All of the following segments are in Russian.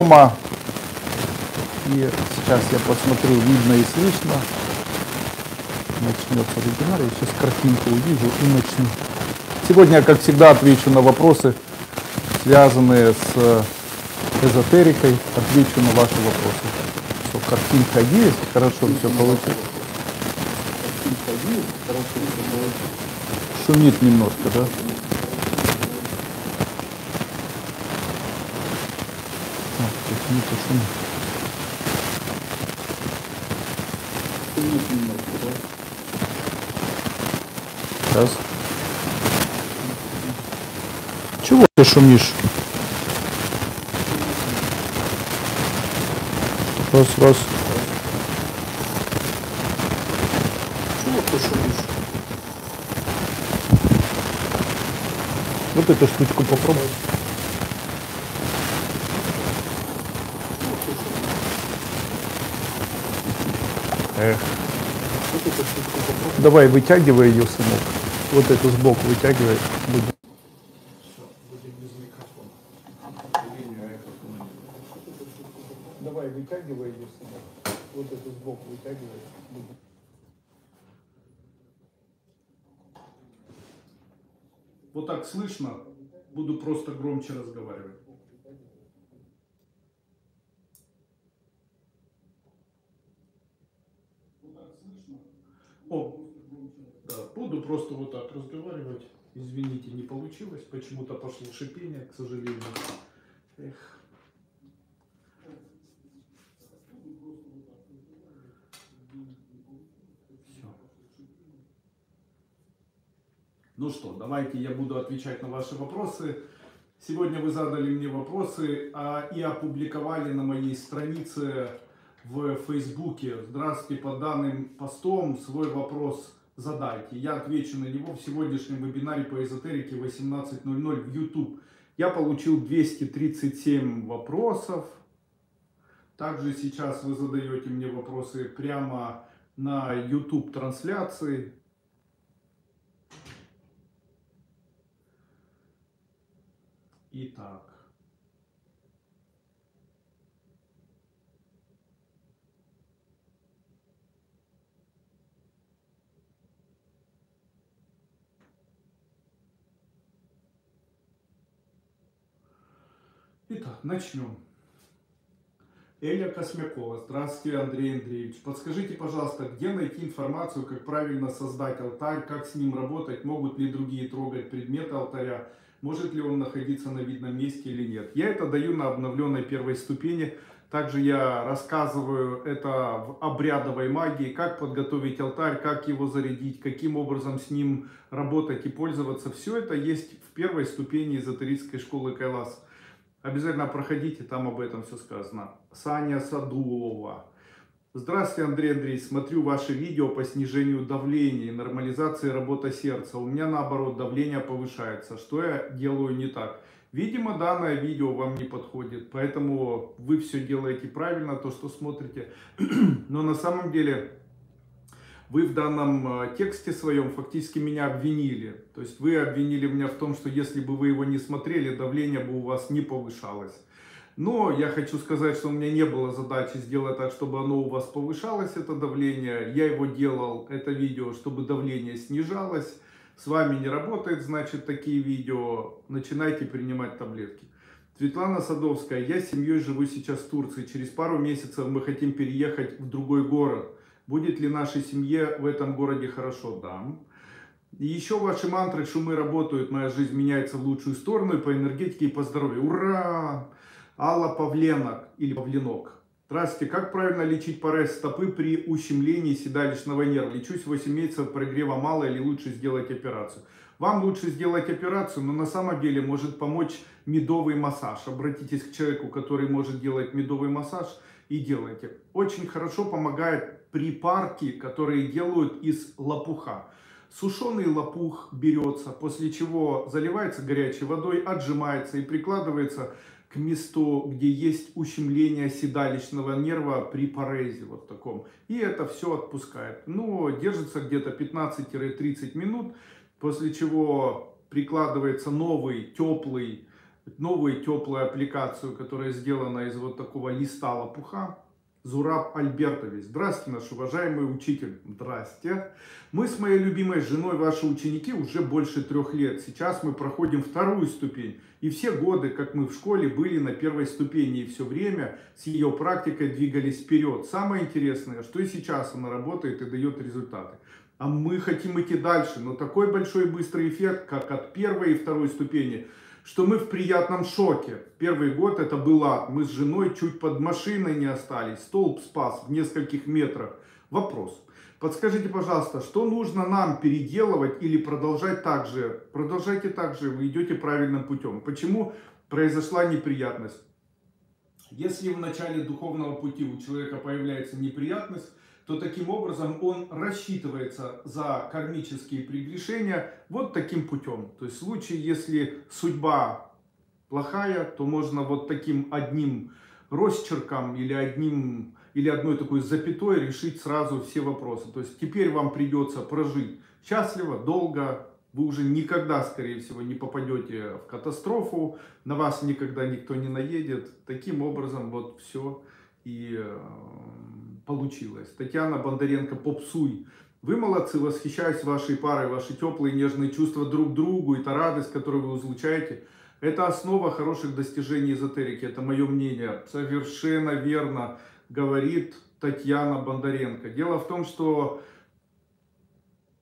И сейчас я посмотрю, видно и слышно. Начнется вебинар, я сейчас картинку увижу и начну. Сегодня я, как всегда, отвечу на вопросы, связанные с эзотерикой. Отвечу на ваши вопросы. Что, картинка есть? Хорошо, все получилось. Шумит немножко, да? Сейчас. Чего ты шумишь? Раз. Чего ты шумишь? Вот эту штучку попробуй. Давай вытягивай ее, сынок. Вот эту сбоку вытягивай. Давай вытягивай ее, сынок. Вот эту сбоку вытягивай. Вот так слышно. Буду просто громче разговаривать. О, да, буду просто вот так разговаривать. Извините, не получилось. Почему-то пошло шипение, к сожалению. Эх. Все. Ну что, давайте я буду отвечать на ваши вопросы. Сегодня вы задали мне вопросы и опубликовали на моей странице в Фейсбуке. Здравствуйте, под данным постом свой вопрос задайте. Я отвечу на него в сегодняшнем вебинаре по эзотерике 18:00 в YouTube. Я получил 237 вопросов. Также сейчас вы задаете мне вопросы прямо на YouTube трансляции. Итак. Итак, начнем. Эля Космякова. Здравствуйте, Андрей Андреевич. Подскажите, пожалуйста, где найти информацию, как правильно создать алтарь, как с ним работать, могут ли другие трогать предметы алтаря, может ли он находиться на видном месте или нет. Я это даю на обновленной первой ступени. Также я рассказываю это в обрядовой магии, как подготовить алтарь, как его зарядить, каким образом с ним работать и пользоваться. Все это есть в первой ступени эзотерической школы Кайлас. Обязательно проходите, там об этом все сказано. Саня Садлова. Здравствуйте, Андрей Андреевич. Смотрю ваши видео по снижению давления и нормализации работы сердца. У меня, наоборот, давление повышается. Что я делаю не так? Видимо, данное видео вам не подходит. Поэтому вы все делаете правильно, то, что смотрите. Но на самом деле вы в данном тексте своем фактически меня обвинили. То есть вы обвинили меня в том, что если бы вы его не смотрели, давление бы у вас не повышалось. Но я хочу сказать, что у меня не было задачи сделать так, чтобы оно у вас повышалось, это давление. Я его делал, это видео, чтобы давление снижалось. С вами не работает, значит, такие видео. Начинайте принимать таблетки. Светлана Садовская. Я с семьей живу сейчас в Турции. Через пару месяцев мы хотим переехать в другой город. Будет ли нашей семье в этом городе хорошо? Да. И еще ваши мантры, шумы работают, моя жизнь меняется в лучшую сторону и по энергетике, и по здоровью. Ура! Алла Павленок или Павленок. Здравствуйте, как правильно лечить порез стопы при ущемлении седалищного нерва? Лечусь 8 месяцев, прогрева мало, или лучше сделать операцию? Вам лучше сделать операцию, но на самом деле может помочь медовый массаж. Обратитесь к человеку, который может делать медовый массаж, и делайте. Очень хорошо помогает припарки, которые делают из лопуха. Сушеный лопух берется, после чего заливается горячей водой, отжимается и прикладывается к месту, где есть ущемление седалищного нерва при парезе, вот таком. И это все отпускает. Но держится где-то 15-30 минут, после чего прикладывается новый теплый новую теплую аппликацию, которая сделана из вот такого листа лопуха. Зураб Альбертович. Здравствуйте, наш уважаемый учитель. Здрасте. Мы с моей любимой женой ваши ученики уже больше 3 лет. Сейчас мы проходим 2-ю ступень. И все годы, как мы в школе, были на 1-й ступени. И все время с ее практикой двигались вперед. Самое интересное, что и сейчас она работает и дает результаты. А мы хотим идти дальше. Но такой большой и быстрый эффект, как от 1-й и 2-й ступени, что мы в приятном шоке. 1 год это был ад. Мы с женой чуть под машиной не остались. Столб спас в нескольких метрах. Вопрос. Подскажите, пожалуйста, что нужно нам переделывать или продолжать так же? Продолжайте так же, вы идете правильным путем. Почему произошла неприятность? Если в начале духовного пути у человека появляется неприятность, то таким образом он рассчитывается за кармические прегрешения вот таким путем. То есть в случае, если судьба плохая, то можно вот таким одним росчерком или одной такой запятой решить сразу все вопросы. То есть теперь вам придется прожить счастливо, долго. Вы уже никогда, скорее всего, не попадете в катастрофу. На вас никогда никто не наедет. Таким образом вот все и получилось. Татьяна Бондаренко, попсуй. Вы молодцы, восхищаюсь вашей парой, ваши теплые нежные чувства друг к другу и та радость, которую вы излучаете. Это основа хороших достижений эзотерики, это мое мнение. Совершенно верно говорит Татьяна Бондаренко. Дело в том, что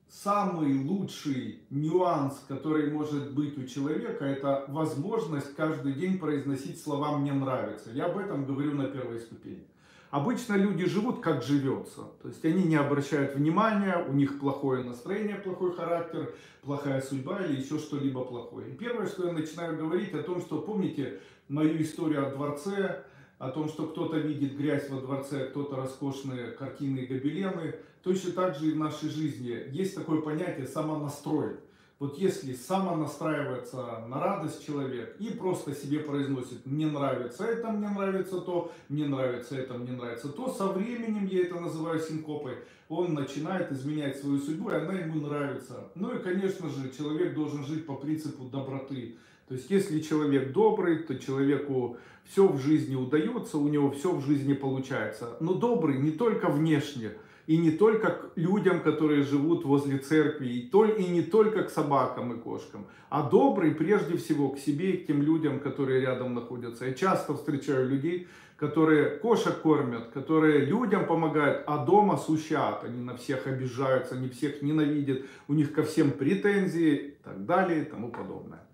самый лучший нюанс, который может быть у человека, это возможность каждый день произносить слова «мне нравится». Я об этом говорю на 1-й ступени. Обычно люди живут, как живется. То есть они не обращают внимания, у них плохое настроение, плохой характер, плохая судьба или еще что-либо плохое. И первое, что я начинаю говорить о том, что помните мою историю о дворце, о том, что кто-то видит грязь во дворце, кто-то роскошные картины и гобелены. Точно так же и в нашей жизни есть такое понятие «самонастрой». Вот если самонастраивается на радость человек и просто себе произносит «мне нравится это, мне нравится то, мне нравится это, мне нравится то», со временем, я это называю синкопой, он начинает изменять свою судьбу, и она ему нравится. Ну и, конечно же, человек должен жить по принципу доброты. То есть, если человек добрый, то человеку все в жизни удается, у него все в жизни получается. Но добрый не только внешне. И не только к людям, которые живут возле церкви, и не только к собакам и кошкам, а добрый прежде всего к себе и к тем людям, которые рядом находятся. Я часто встречаю людей, которые кошек кормят, которые людям помогают, а дома сущат. Они на всех обижаются, они всех ненавидят, у них ко всем претензии и так далее и тому подобное.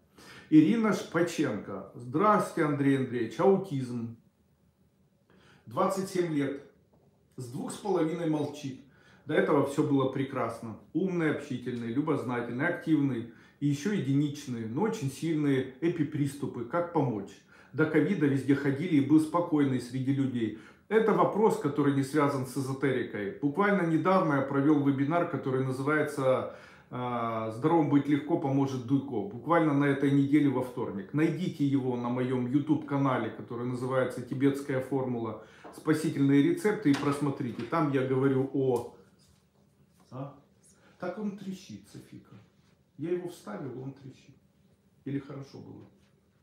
Ирина Шпаченко. Здравствуйте, Андрей Андреевич. Аутизм. 27 лет. С 2,5 молчит. До этого все было прекрасно. Умный, общительный, любознательный, активный. И еще единичные, но очень сильные эпиприступы. Как помочь? До ковида везде ходили и был спокойный среди людей. Это вопрос, который не связан с эзотерикой. Буквально недавно я провел вебинар, который называется «Здоровым быть легко, поможет Дуйко». Буквально на этой неделе во вторник. Найдите его на моем YouTube-канале, который называется «Тибетская формула. Спасительные рецепты», и просмотрите. Там я говорю о... Так он трещит, Софика. Я его вставил, он трещит. Или хорошо было?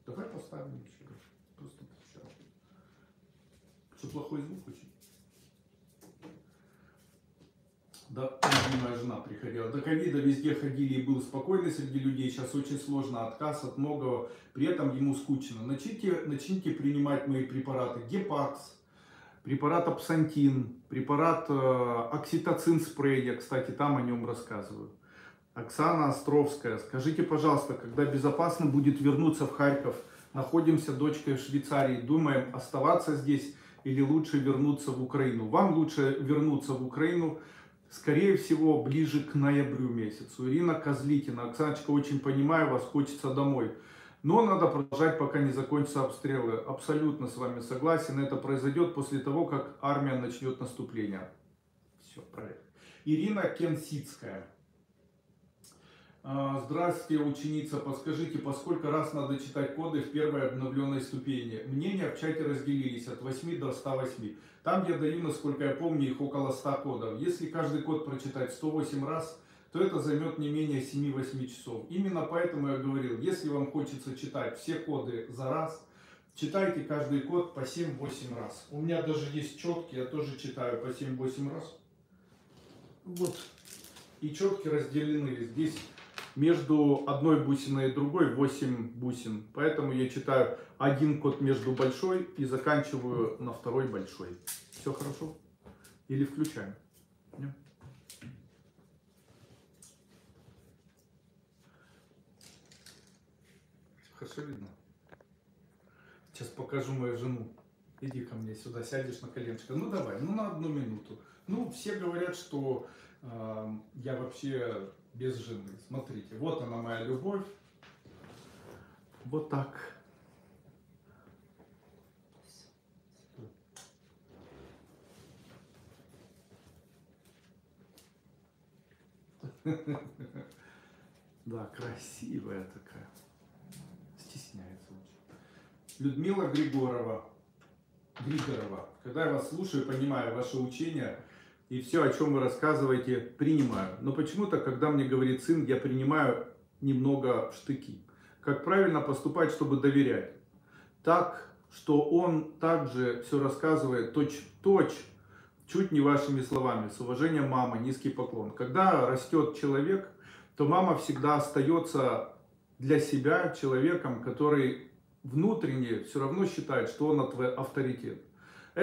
Давай поставим еще. Просто трещал. Что, плохой звук очень? Да, моя жена приходила. До ковида везде ходили и был спокойный среди людей. Сейчас очень сложно, отказ от многого. При этом ему скучно. Начните принимать мои препараты. Гепакс, препарат апсантин, препарат окситоцин спрей. Я, кстати, там о нем рассказываю. Оксана Островская. Скажите, пожалуйста, когда безопасно будет вернуться в Харьков? Находимся дочкой в Швейцарии. Думаем, оставаться здесь или лучше вернуться в Украину? Вам лучше вернуться в Украину. Скорее всего, ближе к ноябрю месяцу. Ирина Козлитина. Оксаночка, очень понимаю вас, хочется домой. Но надо продолжать, пока не закончатся обстрелы. Абсолютно с вами согласен. Это произойдет после того, как армия начнет наступление. Все, правильно. Ирина Кенсицкая. Здравствуйте, ученица. Подскажите, по сколько раз надо читать коды в 1-й обновленной ступени? Мнения в чате разделились от 8 до 108. Там я даю, насколько я помню, их около 100 кодов. Если каждый код прочитать 108 раз, то это займет не менее 7-8 часов. Именно поэтому я говорил, если вам хочется читать все коды за раз, читайте каждый код по 7-8 раз. У меня даже есть четкие, я тоже читаю по 7-8 раз. Вот. И четки разделены здесь. Между одной бусиной и другой 8 бусин. Поэтому я читаю один код между большой и заканчиваю на второй большой. Все хорошо? Или включаем? Нет? Хорошо видно? Сейчас покажу мою жену. Иди ко мне сюда, сядешь на коленочко. Ну давай, ну на одну минуту. Ну все говорят, что я вообще... без жены. Смотрите, вот она моя любовь. Вот так. Да, красивая такая. Стесняется очень. Людмила Григорова. Григорова. Когда я вас слушаю, понимаю ваше учение, и все, о чем вы рассказываете, принимаю. Но почему-то, когда мне говорит сын, я принимаю немного в штыки. Как правильно поступать, чтобы доверять? Так, что он также все рассказывает точь-в-точь, чуть не вашими словами. С уважением, мама, низкий поклон. Когда растет человек, то мама всегда остается для себя человеком, который внутренне все равно считает, что он авторитет.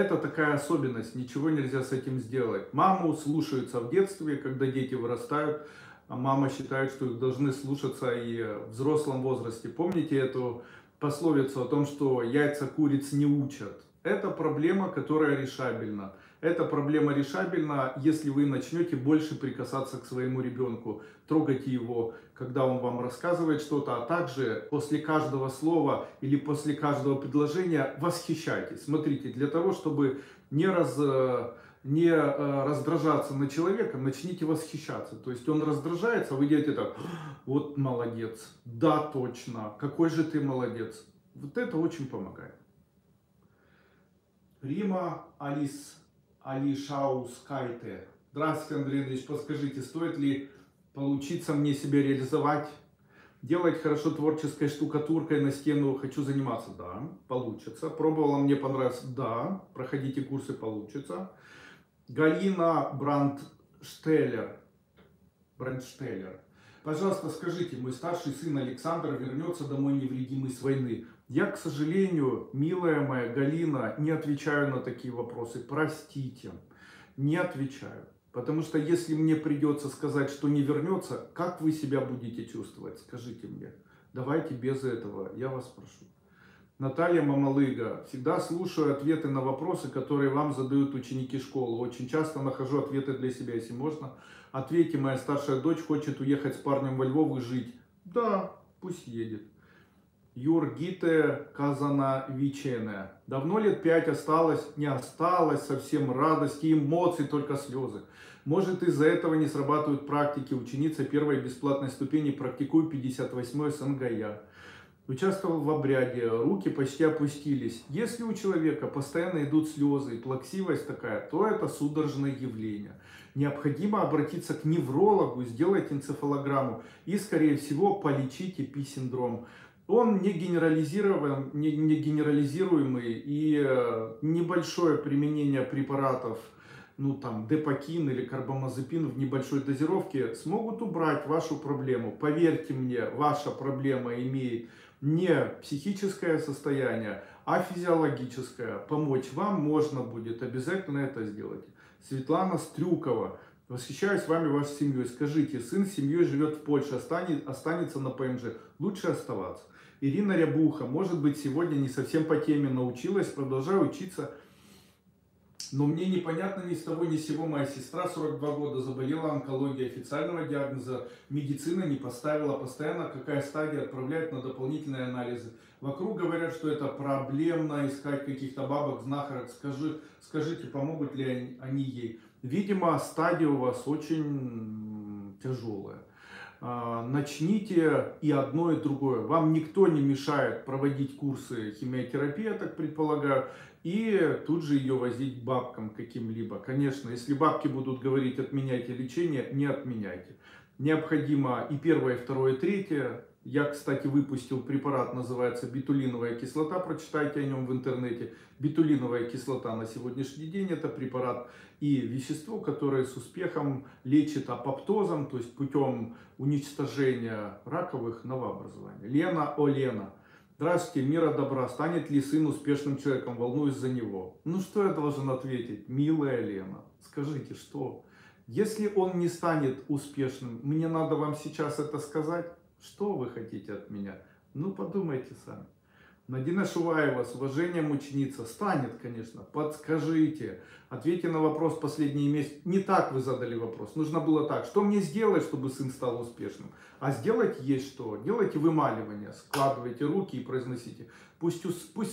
Это такая особенность, ничего нельзя с этим сделать. Маму слушаются в детстве, когда дети вырастают, а мама считает, что их должны слушаться и в взрослом возрасте. Помните эту пословицу о том, что яйца куриц не учат? Это проблема, которая решабельна. Эта проблема решабельна, если вы начнете больше прикасаться к своему ребенку, трогать его, когда он вам рассказывает что-то, а также после каждого слова или после каждого предложения восхищайтесь. Смотрите, для того, чтобы не раздражаться на человека, начните восхищаться. То есть он раздражается, вы делаете так: вот молодец, да, точно, какой же ты молодец. Вот это очень помогает. Рима Алишаускайте. Здравствуйте, Андрей Андреевич, подскажите, стоит ли получиться мне себя реализовать? Делать хорошо творческой штукатуркой на стену хочу заниматься? Да, получится. Пробовала, мне понравилось? Да, проходите курсы, получится. Галина Брандштеллер. Пожалуйста, скажите, мой старший сын Александр вернется домой невредимый с войны. Я, к сожалению, милая моя Галина, не отвечаю на такие вопросы. Простите, не отвечаю. Потому что если мне придется сказать, что не вернется, как вы себя будете чувствовать? Скажите мне. Давайте без этого, я вас прошу. Наталья Мамалыга. Всегда слушаю ответы на вопросы, которые вам задают ученики школы. Очень часто нахожу ответы для себя, если можно. Ответьте, моя старшая дочь хочет уехать с парнем во Львов и жить. Да, пусть едет. Юргите Казановичене. Давно лет 5 осталось, не осталось совсем радости, эмоций, только слезы. Может, из-за этого не срабатывают практики. Ученица первой бесплатной ступени, практикую 58 СНГ. Участвовал в обряде, руки почти опустились. Если у человека постоянно идут слезы и плаксивость такая, то это судорожное явление. Необходимо обратиться к неврологу, сделать энцефалограмму и, скорее всего, полечить ЭПИ-синдром. Он не генерализируемый, и небольшое применение препаратов, ну там депокин или карбамазепин в небольшой дозировке смогут убрать вашу проблему. Поверьте мне, ваша проблема имеет не психическое состояние, а физиологическое. Помочь вам можно будет, обязательно это сделать. Светлана Стрюкова. Восхищаюсь вами, вашей семьей. Скажите, сын с семьей живет в Польше, останется на ПМЖ? Лучше оставаться. Ирина Рябуха. Может быть, сегодня не совсем по теме научилась, продолжаю учиться. Но мне непонятно ни с того ни с сего. Моя сестра 42 года заболела онкологией, официального диагноза медицина не поставила. Постоянно какая стадия, отправляет на дополнительные анализы. Вокруг говорят, что это проблемно искать каких-то бабок, знахарок. Скажите, помогут ли они ей? Видимо, стадия у вас очень тяжелая. Начните и одно, и другое. Вам никто не мешает проводить курсы химиотерапии, я так предполагаю, и тут же ее возить бабкам каким-либо. Конечно, если бабки будут говорить, отменяйте лечение, не отменяйте. необходимо и первое, и второе, и третье. Я, кстати, выпустил препарат, называется бетулиновая кислота, прочитайте о нем в интернете. Бетулиновая кислота на сегодняшний день это препарат и вещество, которое с успехом лечит апоптозом, то есть путем уничтожения раковых новообразований. Лена, о Лена, здравствуйте, мира добра, станет ли сын успешным человеком, волнуюсь за него. Ну что я должен ответить, милая Лена, скажите, что? Если он не станет успешным, мне надо вам сейчас это сказать? Что вы хотите от меня? Ну, подумайте сами. Надина Шуваева, с уважением ученица. Станет, конечно. Подскажите. Ответьте на вопрос последний месяц. Не так вы задали вопрос. Нужно было так. Что мне сделать, чтобы сын стал успешным? А сделать есть что. Делайте вымаливание. Складывайте руки и произносите. Пусть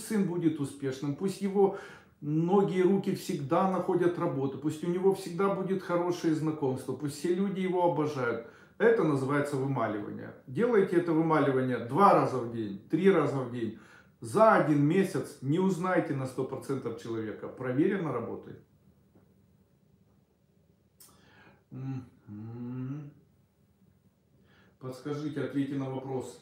сын будет успешным. Пусть его ноги и руки всегда находят работу. Пусть у него всегда будет хорошее знакомство. Пусть все люди его обожают. Это называется вымаливание. Делайте это вымаливание 2 раза в день, 3 раза в день. За 1 месяц не узнаете на 100% человека. Проверено работает. Подскажите, ответьте на вопрос.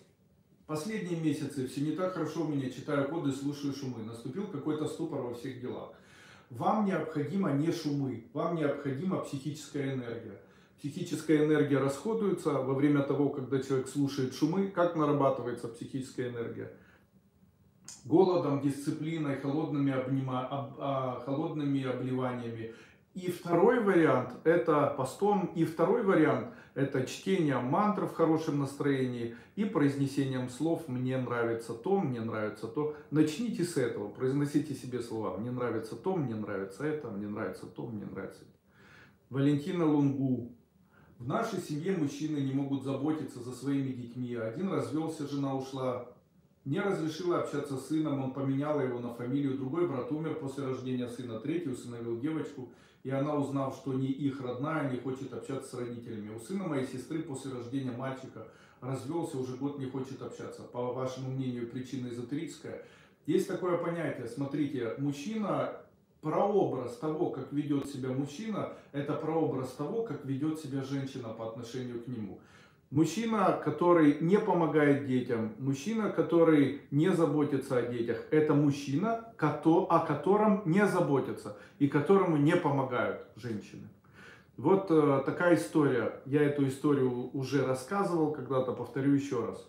Последние месяцы все не так хорошо у меня, читаю коды, слушаю шумы. Наступил какой-то ступор во всех делах. Вам необходимо не шумы, вам необходима психическая энергия. Психическая энергия расходуется во время того, когда человек слушает шумы. Как нарабатывается психическая энергия? Голодом, дисциплиной, холодными обливаниями. И второй вариант – это постом. И второй вариант – это чтение мантр в хорошем настроении и произнесением слов «мне нравится то», «мне нравится то». Начните с этого, произносите себе слова «мне нравится то», «мне нравится это», «мне нравится то», «мне нравится это». Валентина Лунгу. В нашей семье мужчины не могут заботиться за своими детьми. Один развелся, жена ушла. Не разрешила общаться с сыном, он поменял его на фамилию. Другой брат умер после рождения сына. Третий усыновил девочку, и она, узнав, что не их родная, не хочет общаться с родителями. У сына моей сестры после рождения мальчика развелся, уже год не хочет общаться. По вашему мнению, причина эзотерическая? Есть такое понятие, смотрите, мужчина... Прообраз того, как ведет себя мужчина, это прообраз того, как ведет себя женщина по отношению к нему. Мужчина, который не помогает детям, мужчина, который не заботится о детях, это мужчина, о котором не заботятся и которому не помогают женщины. Вот такая история. Я эту историю уже рассказывал когда-то, повторю еще раз.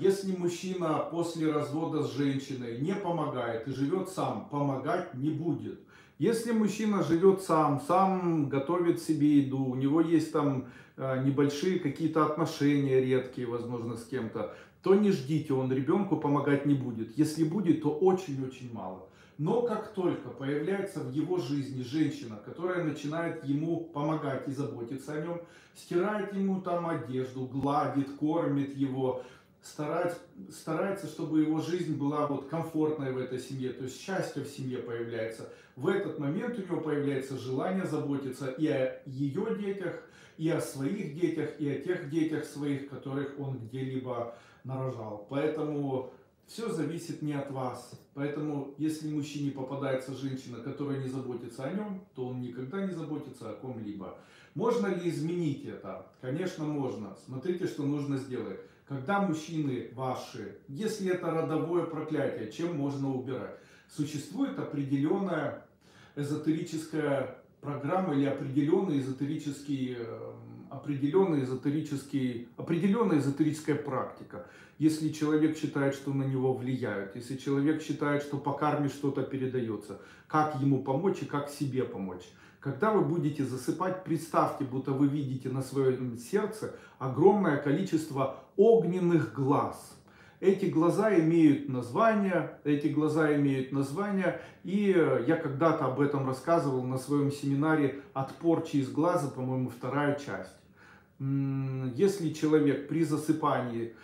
Если мужчина после развода с женщиной не помогает и живет сам, помогать не будет. Если мужчина живет сам готовит себе еду, у него есть там небольшие какие-то отношения редкие, возможно, с кем-то, то не ждите, он ребенку помогать не будет. Если будет, то очень-очень мало. Но как только появляется в его жизни женщина, которая начинает ему помогать и заботиться о нем, стирает ему там одежду, гладит, кормит его, старается, чтобы его жизнь была вот комфортной в этой семье, то есть счастье в семье появляется. В этот момент у него появляется желание заботиться и о ее детях, и о своих детях, и о тех детях своих, которых он где-либо нарожал. Поэтому... Все зависит не от вас. Поэтому, если мужчине попадается женщина, которая не заботится о нем, то он никогда не заботится о ком-либо. Можно ли изменить это? Конечно, можно. Смотрите, что нужно сделать. Когда мужчины ваши, если это родовое проклятие, чем можно убирать? Существует определенная эзотерическая программа или определенная эзотерическая практика. Если человек считает, что на него влияют, если человек считает, что по карме что-то передается, как ему помочь и как себе помочь. Когда вы будете засыпать, представьте, будто вы видите на своем сердце огромное количество огненных глаз. Эти глаза имеют название, и я когда-то об этом рассказывал на своем семинаре «От порчи из глаза», по-моему, 2-я часть. Если человек при засыпании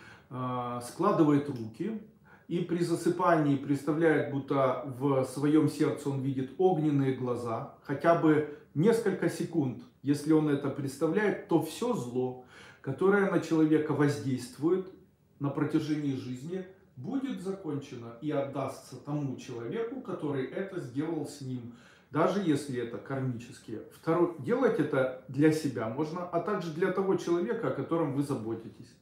складывает руки и при засыпании представляет, будто в своем сердце он видит огненные глаза, хотя бы несколько секунд, если он это представляет, то все зло, которое на человека воздействует на протяжении жизни, будет закончено и отдастся тому человеку, который это сделал с ним. даже если это кармические. Второе, делать это для себя можно, а также для того человека, о котором вы заботитесь.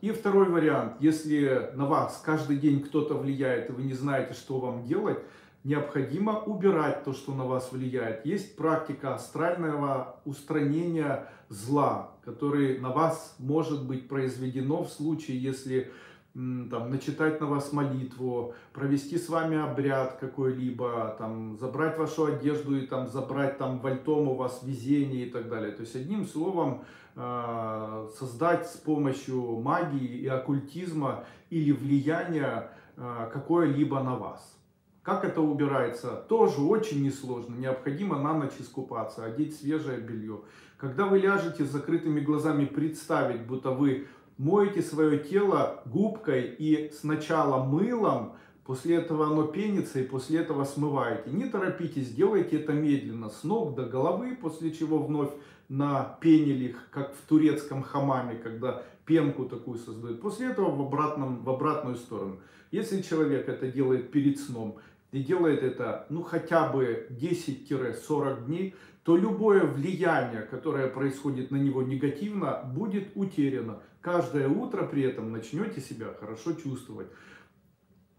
И второй вариант, если на вас каждый день кто-то влияет, и вы не знаете, что вам делать, необходимо убирать то, что на вас влияет. Есть практика астрального устранения зла, которое на вас может быть произведено в случае, если там, начитать на вас молитву, провести с вами обряд какой-либо, там, забрать вашу одежду и там, забрать там, вальтом у вас везение и так далее. То есть одним словом, создать с помощью магии и оккультизма или влияния какое-либо на вас. Как это убирается? Тоже очень несложно. Необходимо на ночь искупаться, одеть свежее белье. Когда вы ляжете с закрытыми глазами, представить, будто вы моете свое тело губкой и сначала мылом, после этого оно пенится и после этого смываете. Не торопитесь, делайте это медленно, с ног до головы, после чего вновь напенили, как в турецком хамаме, когда пенку такую создают. После этого в обратную сторону. Если человек это делает перед сном и делает это ну хотя бы 10-40 дней, то любое влияние, которое происходит на него негативно, будет утеряно. Каждое утро при этом начнете себя хорошо чувствовать.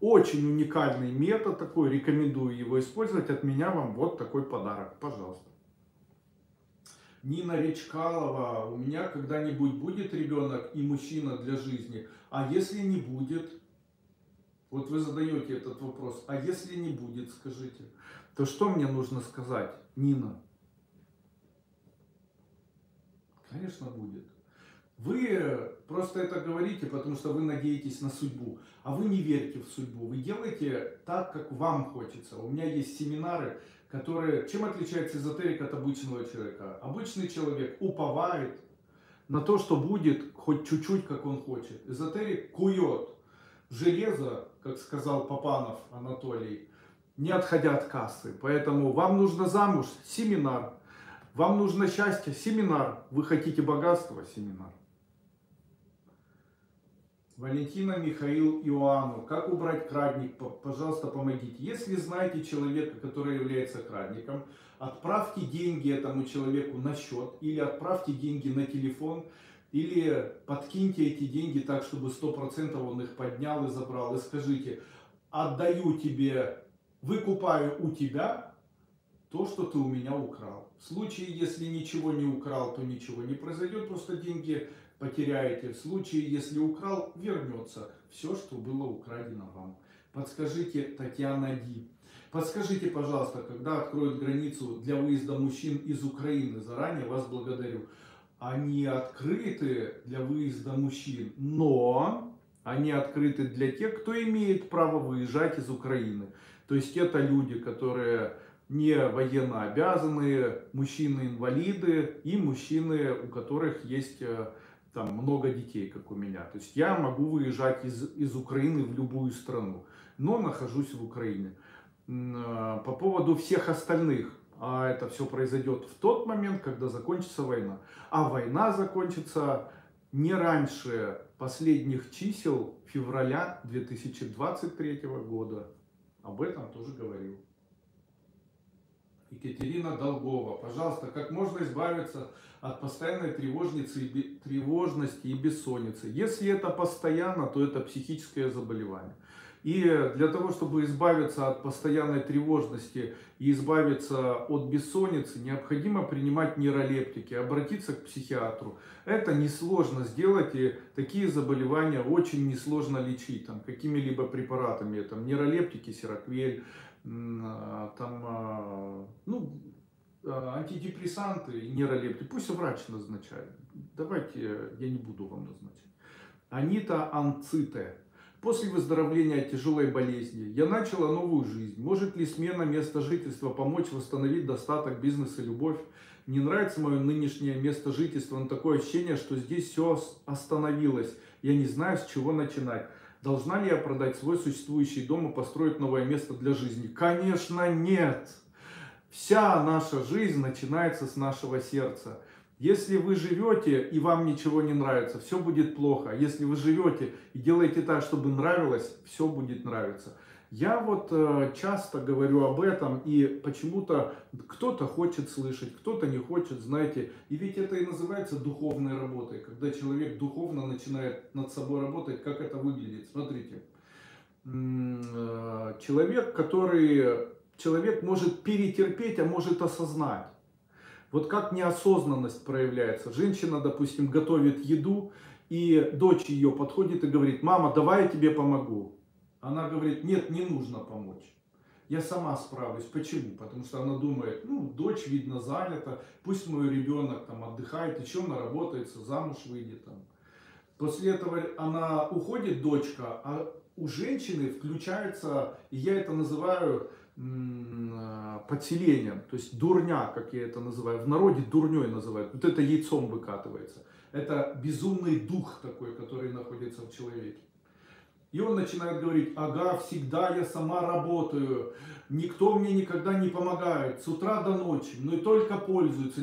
Очень уникальный метод такой, рекомендую его использовать. От меня вам вот такой подарок, пожалуйста. Нина Речкалова, у меня когда-нибудь будет ребенок и мужчина для жизни? А если не будет? Вот вы задаете этот вопрос. А если не будет, скажите. То что мне нужно сказать, Нина? Конечно, будет. Вы просто это говорите, потому что вы надеетесь на судьбу, а вы не верите в судьбу. Вы делаете так, как вам хочется. У меня есть семинары, которые... Чем отличается эзотерик от обычного человека? Обычный человек уповает на то, что будет хоть чуть-чуть, как он хочет. Эзотерик кует железо, как сказал Папанов Анатолий, не отходя от кассы. Поэтому вам нужно замуж — семинар. Вам нужно счастье — семинар. Вы хотите богатства — семинар. Валентина Михаил Иоанну. Как убрать крадник? Пожалуйста, помогите. Если знаете человека, который является крадником, отправьте деньги этому человеку на счет или отправьте деньги на телефон, или подкиньте эти деньги так, чтобы 100% он их поднял и забрал. И скажите: отдаю тебе, выкупаю у тебя то, что ты у меня украл. В случае, если ничего не украл, то ничего не произойдет, просто деньги потеряете. В случае, если украл, вернется все, что было украдено вам. Подскажите, Татьяна Ди. Подскажите, пожалуйста, когда откроют границу для выезда мужчин из Украины? Заранее вас благодарю. Они открыты для выезда мужчин, но они открыты для тех, кто имеет право выезжать из Украины. То есть это люди, которые... не военнообязанные, мужчины-инвалиды и мужчины, у которых есть там много детей, как у меня. То есть я могу выезжать из Украины в любую страну, но нахожусь в Украине. По поводу всех остальных, а это все произойдет в тот момент, когда закончится война. А война закончится не раньше последних чисел февраля 2023 года. Об этом тоже говорил. Екатерина Долгова. Пожалуйста, как можно избавиться от постоянной тревожности и бессонницы? Если это постоянно, то это психическое заболевание. И для того, чтобы избавиться от постоянной тревожности и избавиться от бессонницы, необходимо принимать нейролептики, обратиться к психиатру. Это несложно сделать, и такие заболевания очень несложно лечить какими-либо препаратами. Там, нейролептики, сироквель, там, ну, антидепрессанты и нейролептики. Пусть врач назначает. Давайте я не буду вам назначать. Анита Анците. После выздоровления от тяжелой болезни я начала новую жизнь. Может ли смена места жительства помочь восстановить достаток, бизнес и любовь? Не нравится мое нынешнее место жительства, но такое ощущение, что здесь все остановилось. Я не знаю, с чего начинать. Должна ли я продать свой существующий дом и построить новое место для жизни? Конечно, нет. Вся наша жизнь начинается с нашего сердца. Если вы живете и вам ничего не нравится, все будет плохо. Если вы живете и делаете так, чтобы нравилось, все будет нравиться. Я вот часто говорю об этом, и почему-то кто-то хочет слышать, кто-то не хочет, знаете. И ведь это и называется духовной работой, когда человек духовно начинает над собой работать. Как это выглядит? Смотрите, человек может перетерпеть, а может осознать. Вот как неосознанность проявляется. Женщина, допустим, готовит еду, и дочь ее подходит и говорит: «Мама, давай я тебе помогу». Она говорит: «Нет, не нужно помочь. Я сама справлюсь». Почему? Потому что она думает: ну, дочь, видно, занята, пусть мой ребенок там отдыхает, еще наработается, замуж выйдет там. После этого она уходит, дочка, а у женщины включается, и я это называю подселением, то есть дурня, как я это называю, в народе дурней называют, вот это яйцом выкатывается. Это безумный дух такой, который находится в человеке. И он начинает говорить: ага, всегда я сама работаю, никто мне никогда не помогает, с утра до ночи, но и только пользуется.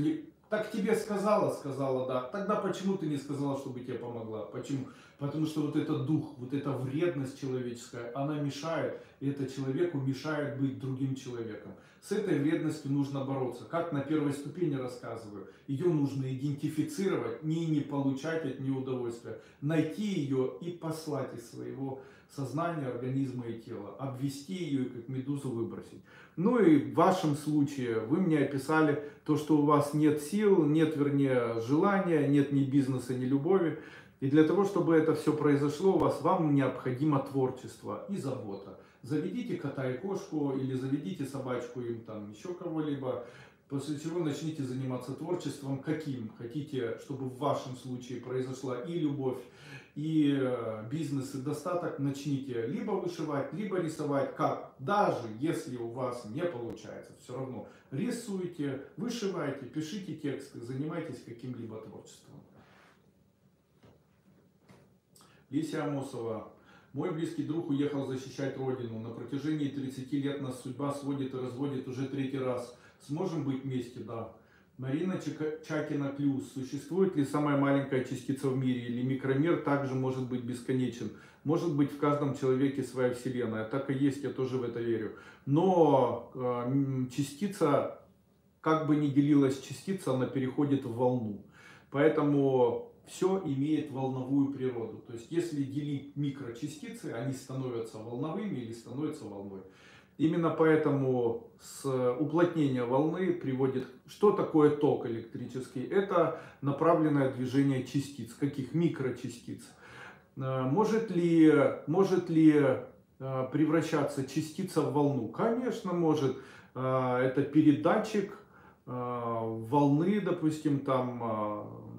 Так тебе сказала, сказала, да, тогда почему ты не сказала, чтобы тебе помогла? Почему? Потому что вот этот дух, вот эта вредность человеческая, она мешает, и это человеку мешает быть другим человеком. С этой вредностью нужно бороться. Как на первой ступени рассказываю, ее нужно идентифицировать, не получать от нее удовольствия. Найти ее и послать из своего сознания, организма и тела. Обвести ее и как медузу выбросить. Ну и в вашем случае вы мне описали то, что у вас нет сил, нет, вернее, желания, нет ни бизнеса, ни любови. И для того, чтобы это все произошло у вас, вам необходимо творчество и забота. Заведите кота и кошку или заведите собачку, им там еще кого-либо, после чего начните заниматься творчеством, каким хотите, чтобы в вашем случае произошла и любовь, и бизнес, и достаток. Начните либо вышивать, либо рисовать. Как? Даже если у вас не получается, все равно рисуйте, вышивайте, пишите тексты, занимайтесь каким-либо творчеством. Леся Амосова. Мой близкий друг уехал защищать родину. На протяжении 30 лет нас судьба сводит и разводит уже 3-й раз. Сможем быть вместе? Да. Марина Чакина-Клюс. Существует ли самая маленькая частица в мире? Или микромир также может быть бесконечен? Может быть, в каждом человеке своя вселенная. Так и есть, я тоже в это верю. Но частица, как бы ни делилась частица, она переходит в волну. Поэтому все имеет волновую природу. То есть, если делить микрочастицы, они становятся волновыми или становятся волной. Именно поэтому уплотнение волны приводит... Что такое ток электрический? Это направленное движение частиц. Каких? Микрочастиц. Может ли превращаться частица в волну? Конечно, может. Это передатчик волны, допустим, там...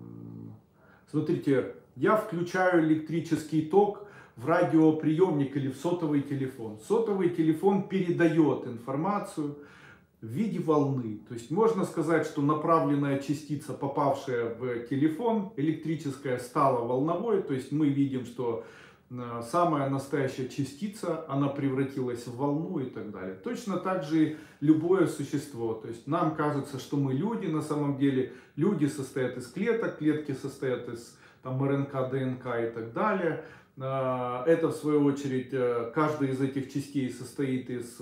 Смотрите, я включаю электрический ток в радиоприемник или в сотовый телефон. Сотовый телефон передает информацию в виде волны. То есть можно сказать, что направленная частица, попавшая в телефон, электрическая, стала волновой. То есть мы видим, что самая настоящая частица, она превратилась в волну и так далее. Точно так же любое существо. То есть нам кажется, что мы люди, на самом деле люди состоят из клеток, клетки состоят из там, РНК, ДНК и так далее. Это в свою очередь, каждая из этих частей состоит из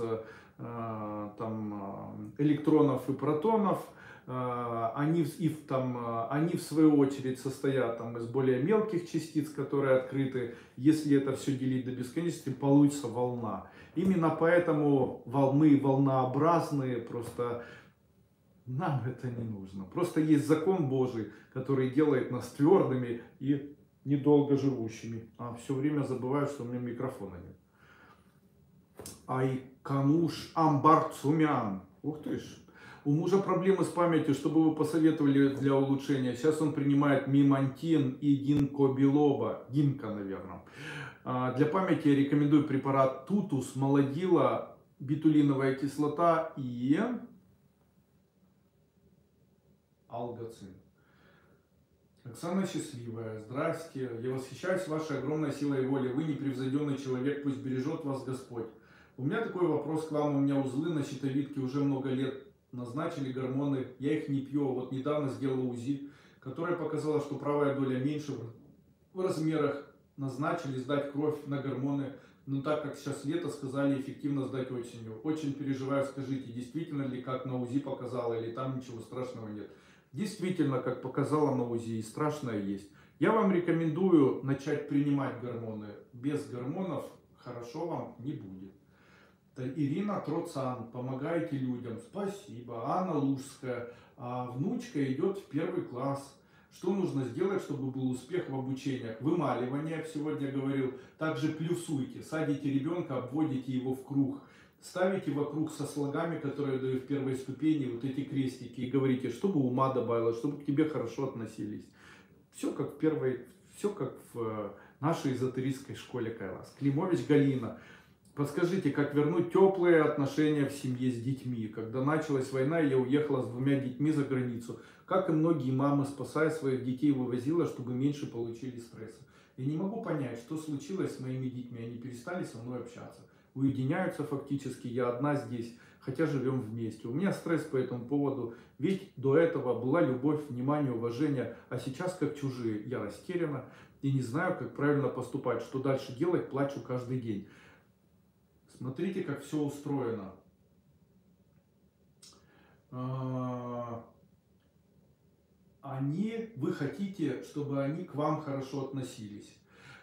там, электронов и протонов. Они в свою очередь состоят там, из более мелких частиц, которые открыты. Если это все делить до бесконечности, получится волна. Именно поэтому волны волнообразные, просто нам это не нужно. Просто есть закон Божий, который делает нас твердыми и недолго живущими. А все время забываю, что у меня микрофона нет. Айкануш Амбарцумян. Ух ты ж. У мужа проблемы с памятью, что бы вы посоветовали для улучшения? Сейчас он принимает мимантин и гинкобилоба, гинка, наверное. Для памяти я рекомендую препарат тутус, молодила, битулиновая кислота и алгоцин. Оксана Счастливая. Здрасте. Я восхищаюсь вашей огромной силой воли. Вы непревзойденный человек, пусть бережет вас Господь. У меня такой вопрос к вам. У меня узлы на щитовидке уже много лет. Назначили гормоны, я их не пью. Вот недавно сделала УЗИ, которая показала, что правая доля меньше в размерах. Назначили сдать кровь на гормоны, но так как сейчас лето, сказали эффективно сдать осенью. Очень переживаю, скажите, действительно ли, как на УЗИ показала, или там ничего страшного нет? Действительно, как показала на УЗИ, и страшное есть. Я вам рекомендую начать принимать гормоны. Без гормонов хорошо вам не будет. Ирина Троцан, помогаете людям, спасибо. Анна Лужская, внучка идет в 1 класс. Что нужно сделать, чтобы был успех в обучениях? Вымаливание, сегодня говорил. Также плюсуйте, садите ребенка, обводите его в круг. Ставите вокруг со слогами, которые дают в 1-й ступени, вот эти крестики. И говорите, чтобы ума добавилось, чтобы к тебе хорошо относились. Все как в первой, все как в нашей эзотеристской школе Кайлас. Климович Галина. Подскажите, как вернуть теплые отношения в семье с детьми? Когда началась война, я уехала с 2 детьми за границу. Как и многие мамы, спасая своих детей, вывозила, чтобы меньше получили стресса. Я не могу понять, что случилось с моими детьми. Они перестали со мной общаться. Уединяются фактически. Я одна здесь, хотя живем вместе. У меня стресс по этому поводу. Ведь до этого была любовь, внимание, уважение. А сейчас как чужие. Я растеряна и не знаю, как правильно поступать. Что дальше делать? Плачу каждый день. Смотрите, как все устроено. Вы хотите, чтобы они к вам хорошо относились.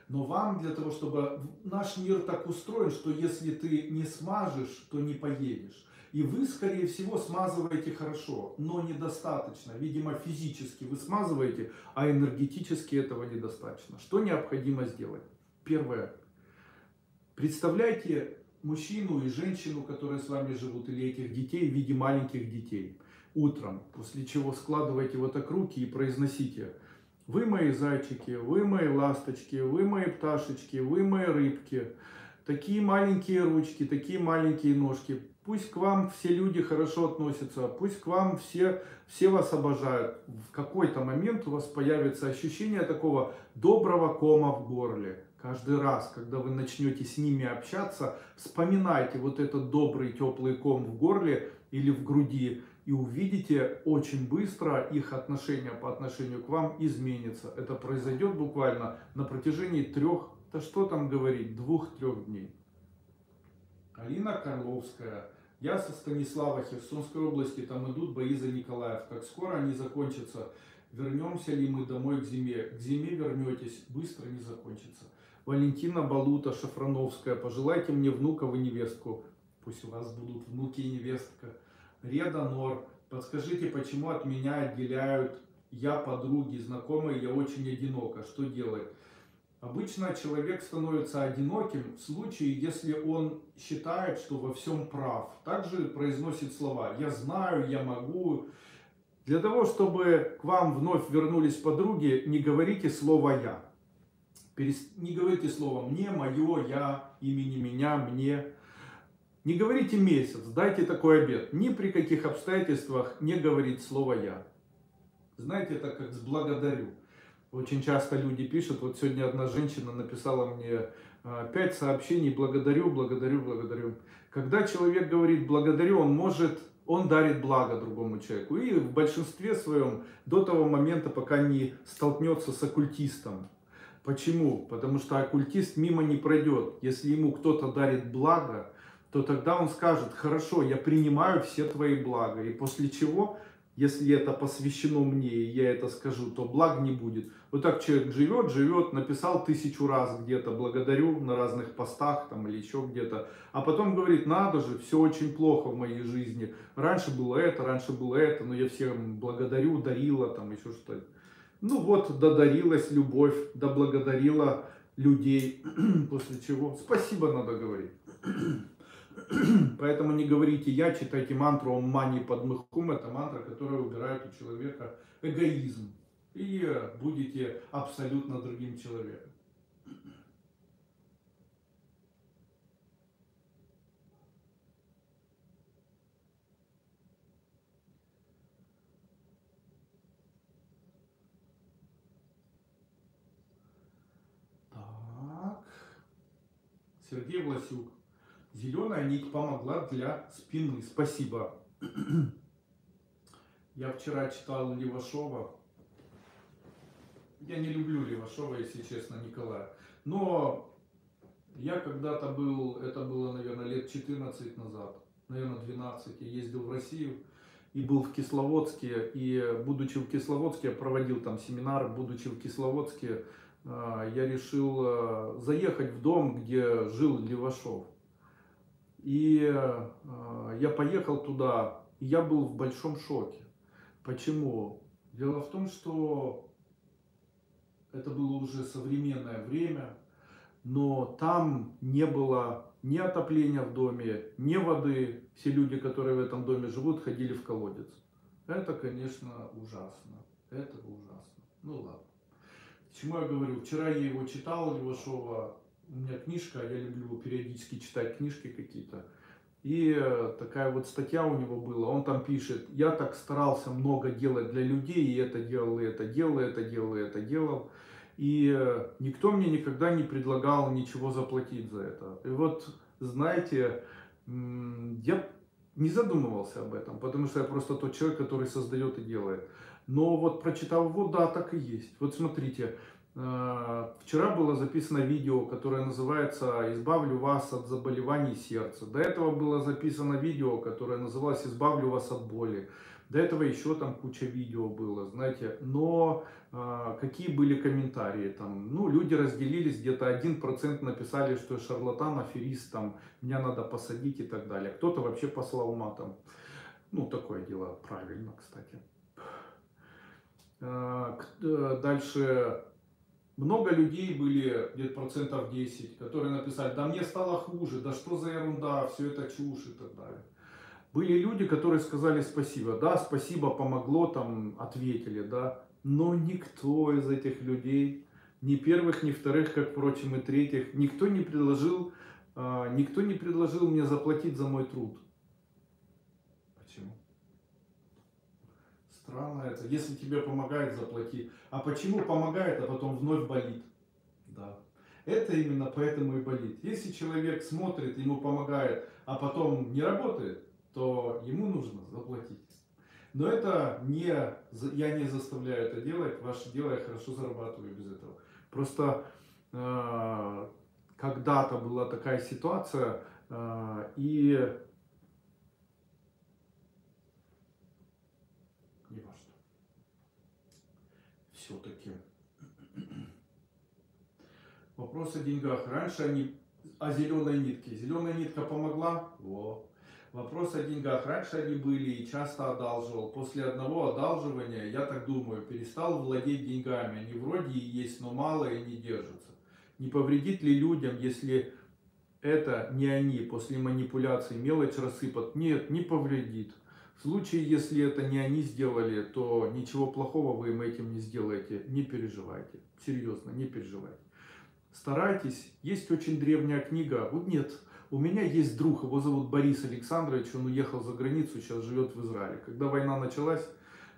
Но вам для того, чтобы... Наш мир так устроен, что если ты не смажешь, то не поедешь. И вы, скорее всего, смазываете хорошо, но недостаточно. Видимо, физически вы смазываете, а энергетически этого недостаточно. Что необходимо сделать? Первое. Представляйте мужчину и женщину, которые с вами живут, или этих детей в виде маленьких детей утром, после чего складывайте вот так руки и произносите: вы мои зайчики, вы мои ласточки, вы мои пташечки, вы мои рыбки, такие маленькие ручки, такие маленькие ножки, пусть к вам все люди хорошо относятся, пусть к вам все вас обожают. В какой-то момент у вас появится ощущение такого доброго кома в горле. Каждый раз, когда вы начнете с ними общаться, вспоминайте вот этот добрый теплый ком в горле или в груди, и увидите, очень быстро их отношение по отношению к вам изменится. Это произойдет буквально на протяжении 2-3 дней. Алина Карловская. Я со Станислава, Херсонской области, там идут бои за Николаев. Как скоро они закончатся? Вернемся ли мы домой к зиме? К зиме вернетесь, быстро не закончится. Валентина Балута Шафрановская. Пожелайте мне внуков и невестку. Пусть у вас будут внуки и невестка. Реда Нор. Подскажите, почему от меня отделяют я, подруги, знакомые, я очень одинока. Что делать? Обычно человек становится одиноким в случае, если он считает, что во всем прав. Также произносит слова «я знаю», «я могу». Для того, чтобы к вам вновь вернулись подруги, не говорите слово «я». Не говорите слово «мне», «моё», «я», «имени меня», «мне». Не говорите «месяц», дайте такой обет. Ни при каких обстоятельствах не говорить слово «я». Знаете, это как с «благодарю». Очень часто люди пишут, вот сегодня одна женщина написала мне 5 сообщений «благодарю, благодарю, благодарю». Когда человек говорит «благодарю», он дарит благо другому человеку. И в большинстве своем до того момента, пока не столкнется с оккультистом. Почему? Потому что оккультист мимо не пройдет. Если ему кто-то дарит благо, то тогда он скажет: хорошо, я принимаю все твои блага. И после чего, если это посвящено мне, и я это скажу, то благ не будет. Вот так человек живет, живет, написал 1000 раз где-то «благодарю» на разных постах там, или еще где-то. А потом говорит: надо же, все очень плохо в моей жизни. Раньше было это, но я всем благодарю, дарила, там еще что-то. Ну вот, додарилась любовь, доблагодарила людей, после чего спасибо надо говорить. Поэтому не говорите «я», читайте мантру «Ом мани падме хум». Это мантра, которая убирает у человека эгоизм. И будете абсолютно другим человеком. Так. Сергей Власюк. Зеленая ник помогла для спины. Спасибо. Я вчера читал Левашова. Я не люблю Левашова, если честно, Николая. Но Я когда-то был, это было, наверное, лет 14 назад, наверное, 12, я ездил в Россию и был в Кисловодске, и будучи в Кисловодске, я проводил там семинар, будучи в Кисловодске, я решил заехать в дом, где жил Левашов. И я поехал туда, и я был в большом шоке. Почему? Дело в том, что это было уже современное время, но там не было ни отопления в доме, ни воды. Все люди, которые в этом доме живут, ходили в колодец. Это, конечно, ужасно. Это ужасно. Ну ладно. Почему я говорю? Вчера я его читал, Левашова. У меня книжка, я люблю периодически читать книжки какие-то. И такая вот статья у него была. Он там пишет: я так старался много делать для людей, и это делал, и это делал, и это делал, и это делал. И никто мне никогда не предлагал ничего заплатить за это. И вот, знаете, я не задумывался об этом, потому что я просто тот человек, который создает и делает. Но вот прочитал, вот да, так и есть. Вот смотрите, вчера было записано видео, которое называется «Избавлю вас от заболеваний сердца». До этого было записано видео, которое называлось «Избавлю вас от боли». До этого еще там куча видео было, знаете, но какие были комментарии там, ну, люди разделились, где-то 1% написали, что я шарлатан, аферист, там, меня надо посадить и так далее. Кто-то вообще послал матом. Ну, такое дело, правильно, кстати. Дальше, много людей были, где-то процентов 10, которые написали, да мне стало хуже, да что за ерунда, все это чушь и так далее. Были люди, которые сказали спасибо, да, спасибо, помогло, там, ответили, да, но никто из этих людей, ни первых, ни вторых, как, впрочем, и третьих, никто не предложил мне заплатить за мой труд. Почему? Странно это, если тебе помогает, заплати, а почему помогает, а потом вновь болит, да. Это именно поэтому и болит. Если человек смотрит, ему помогает, а потом не работает, то ему нужно заплатить. Но это не, я не заставляю это делать, ваше дело, я хорошо зарабатываю без этого. Просто когда-то была такая ситуация, и не важно. Все-таки вопрос о деньгах. Раньше они о зеленой нитке. Зеленая нитка помогла? Во. Вопрос о деньгах. Раньше они были и часто одалживал. После одного одалживания, я так думаю, перестал владеть деньгами. Они вроде и есть, но мало и не держатся. Не повредит ли людям, если это не они после манипуляции мелочь рассыпат? Нет, не повредит. В случае, если это не они сделали, то ничего плохого вы им этим не сделаете. Не переживайте. Серьезно, не переживайте. Старайтесь. Есть очень древняя книга. Вот нет. У меня есть друг, его зовут Борис Александрович, он уехал за границу, сейчас живет в Израиле. Когда война началась,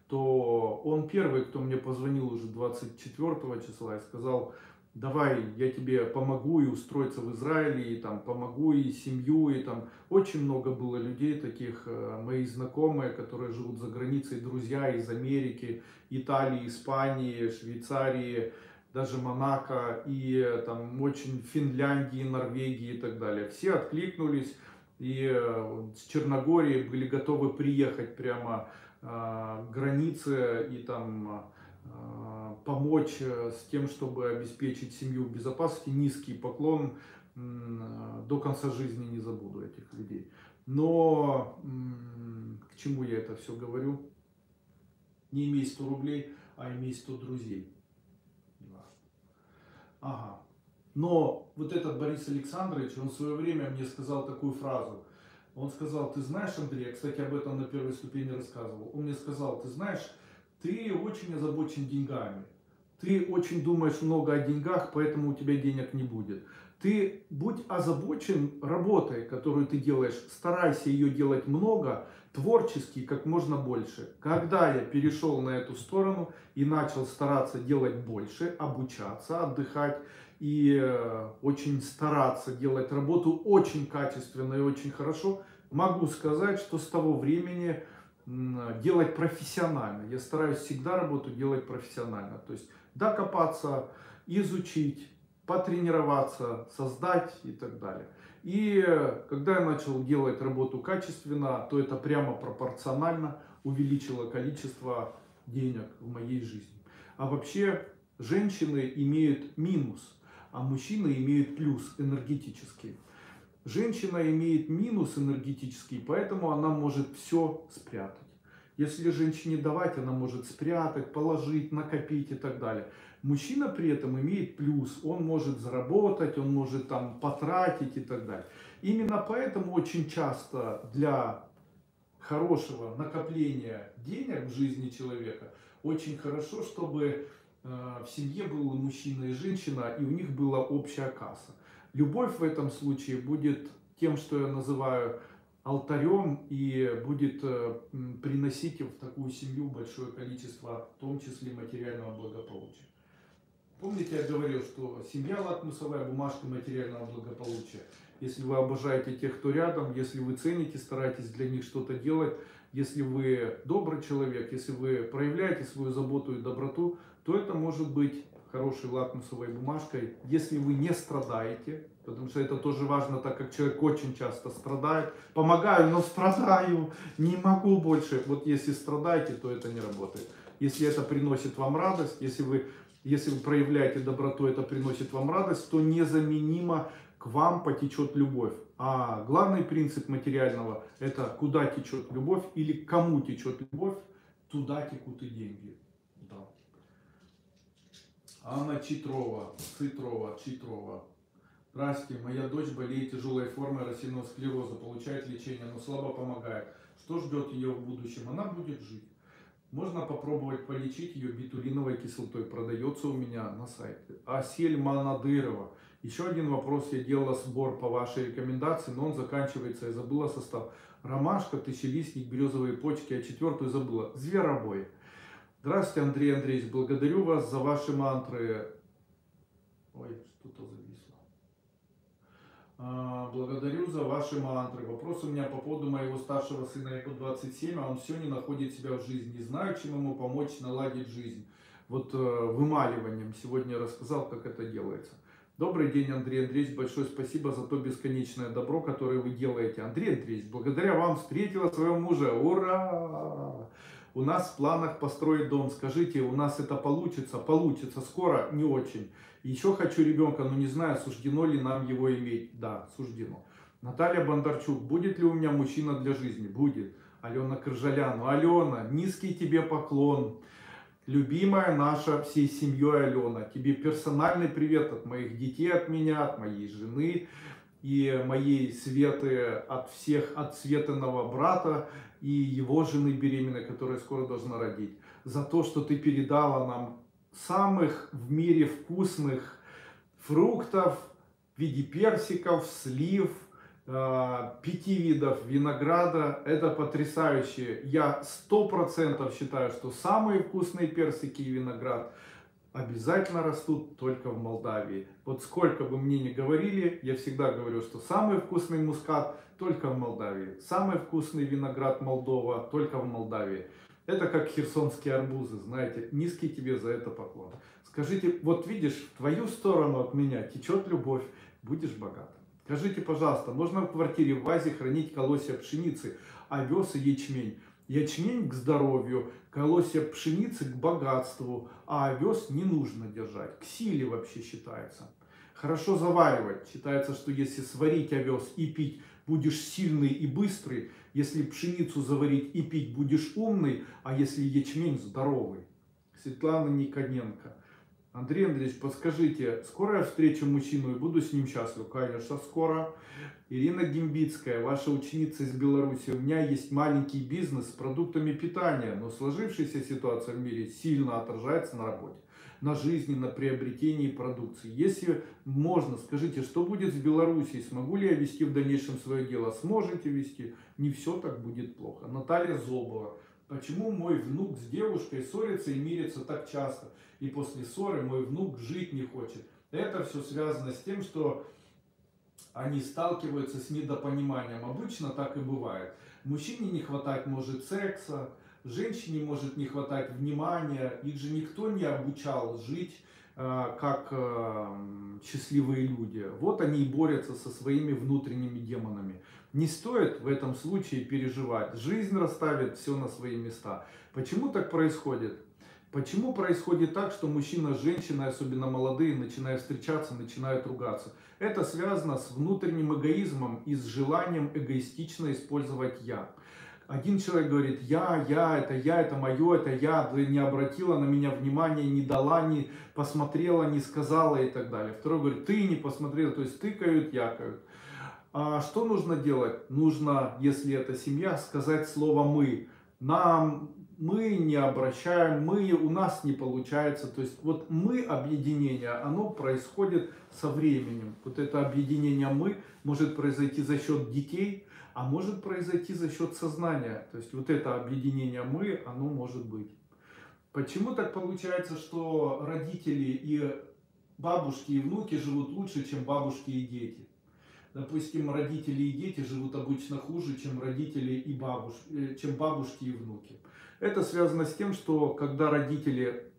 то он первый, кто мне позвонил уже 24 числа и сказал, давай я тебе помогу и устроиться в Израиле, и там помогу, и семью, и там. Очень много было людей таких, мои знакомые, которые живут за границей, друзья из Америки, Италии, Испании, Швейцарии. Даже Монако и там очень Финляндии, Норвегии и так далее. Все откликнулись и с Черногории были готовы приехать прямо к границе и там помочь с тем, чтобы обеспечить семью в безопасности. Низкий поклон, до конца жизни не забуду этих людей. Но к чему я это все говорю? Не имей 100 рублей, а имей 100 друзей. Ага. Но вот этот Борис Александрович, он в свое время мне сказал такую фразу. Он сказал, ты знаешь, Андрей, я, кстати, об этом на первой ступени рассказывал. Он мне сказал, ты знаешь, ты очень озабочен деньгами. Ты очень думаешь много о деньгах, поэтому у тебя денег не будет. Ты будь озабочен работой, которую ты делаешь. Старайся ее делать много, творчески, как можно больше. Когда я перешел на эту сторону и начал стараться делать больше, обучаться, отдыхать и очень стараться делать работу очень качественно и очень хорошо, могу сказать, что с того времени делать профессионально. Я стараюсь всегда работу делать профессионально. То есть докопаться, изучить, потренироваться, создать и так далее. И когда я начал делать работу качественно, то это прямо пропорционально увеличило количество денег в моей жизни. А вообще женщины имеют минус, а мужчины имеют плюс энергетический. Женщина имеет минус энергетический, поэтому она может все спрятать. Если женщине давать, она может спрятать, положить, накопить и так далее. Мужчина при этом имеет плюс. Он может заработать, он может там потратить и так далее. Именно поэтому очень часто для хорошего накопления денег в жизни человека очень хорошо, чтобы в семье был мужчина и женщина, и у них была общая касса. Любовь в этом случае будет тем, что я называю алтарем, и будет приносить в такую семью большое количество, в том числе материального благополучия. Помните, я говорил, что семья — лакмусовая бумажка материального благополучия. Если вы обожаете тех, кто рядом, если вы цените, стараетесь для них что-то делать, если вы добрый человек, если вы проявляете свою заботу и доброту, то это может быть хорошей лакмусовой бумажкой, если вы не страдаете, потому что это тоже важно, так как человек очень часто страдает. Помогаю, но страдаю, не могу больше. Вот если страдаете, то это не работает. Если это приносит вам радость, если вы проявляете доброту, это приносит вам радость, то незаменимо к вам потечет любовь. А главный принцип материального — это куда течет любовь или к кому течет любовь, туда текут и деньги. Да. Анна Читрова. Здравствуйте, моя дочь болеет тяжелой формой рассеянного склероза, получает лечение, но слабо помогает. Что ждет ее в будущем? Она будет жить. Можно попробовать полечить ее битулиновой кислотой. Продается у меня на сайте. Асель Манадырова. Еще один вопрос. Я делала сбор по вашей рекомендации, но он заканчивается. Я забыла состав. Ромашка, тысячелистник, березовые почки. Я четвертую забыла. Зверобой. Здравствуйте, Андрей Андреевич. Благодарю вас за ваши мантры. Ой, что-то зависло. Благодарю за ваши мантры. Вопрос у меня по поводу моего старшего сына. Ему 27, а он все не находит себя в жизни. Не знаю, чем ему помочь наладить жизнь. Вот вымаливанием. Сегодня я рассказал, как это делается. Добрый день, Андрей Андреевич. Большое спасибо за то бесконечное добро, которое вы делаете. Андрей Андреевич, благодаря вам встретила своего мужа. Ура! У нас в планах построить дом. Скажите, у нас это получится? Получится. Скоро? Не очень. Еще хочу ребенка, но не знаю, суждено ли нам его иметь. Да, суждено. Наталья Бондарчук. Будет ли у меня мужчина для жизни? Будет. Алена Крыжалян. Алена, низкий тебе поклон. Любимая наша всей семьей Алена. Тебе персональный привет от моих детей, от меня, от моей жены и моей Светы, от всех, от Светиного брата и его жены беременной, которая скоро должна родить, за то, что ты передала нам самых в мире вкусных фруктов в виде персиков, слив, 5 видов винограда. Это потрясающе. Я 100% считаю, что самые вкусные персики и виноград обязательно растут только в Молдавии. Вот сколько бы мне ни говорили, я всегда говорю, что самый вкусный мускат только в Молдавии. Самый вкусный виноград Молдова только в Молдавии. Это как херсонские арбузы, знаете. Низкий тебе за это поклон. Скажите, вот видишь, в твою сторону от меня течет любовь, будешь богат. Скажите, пожалуйста, можно в квартире в вазе хранить колосья пшеницы, овес и ячмень? Ячмень к здоровью, колосья пшеницы к богатству, а овес не нужно держать. К силе вообще считается. Хорошо заваривать. Считается, что если сварить овес и пить, будешь сильный и быстрый. Если пшеницу заварить и пить, будешь умный. А если ячмень — здоровый. Светлана Никоненко. Андрей Андреевич, подскажите, скоро я встречу мужчину и буду с ним счастлив? Конечно, скоро. Ирина Гимбицкая, ваша ученица из Беларуси. У меня есть маленький бизнес с продуктами питания, но сложившаяся ситуация в мире сильно отражается на работе, на жизни, на приобретении продукции. Если можно, скажите, что будет с Беларусью? Смогу ли я вести в дальнейшем свое дело? Сможете вести? Не все так будет плохо. Наталья Зобова. Почему мой внук с девушкой ссорится и мирится так часто? И после ссоры мой внук жить не хочет. Это все связано с тем, что они сталкиваются с недопониманием. Обычно так и бывает. Мужчине не хватать может секса, женщине может не хватать внимания. Их же никто не обучал жить как счастливые люди. Вот они и борются со своими внутренними демонами. Не стоит в этом случае переживать. Жизнь расставит все на свои места. Почему так происходит? Почему происходит так, что мужчина с женщиной, особенно молодые, начинают встречаться, начинают ругаться? Это связано с внутренним эгоизмом и с желанием эгоистично использовать «я». Один человек говорит я, это мое, это я, да не обратила на меня внимания, не дала, не посмотрела, не сказала и так далее. Второй говорит, ты не посмотрела, то есть тыкают, якают. А что нужно делать? Нужно, если это семья, сказать слово «мы». Нам, мы не обращаем, мы, у нас не получается. То есть вот «мы» объединение, оно происходит со временем. Вот это объединение «мы» может произойти за счет детей, а может произойти за счет сознания. То есть вот это объединение «мы», оно может быть. Почему так получается, что родители и бабушки, и внуки живут лучше, чем бабушки и дети? Допустим, родители и дети живут обычно хуже, чем родители и бабушки, чем бабушки и внуки. Это связано с тем, что когда родители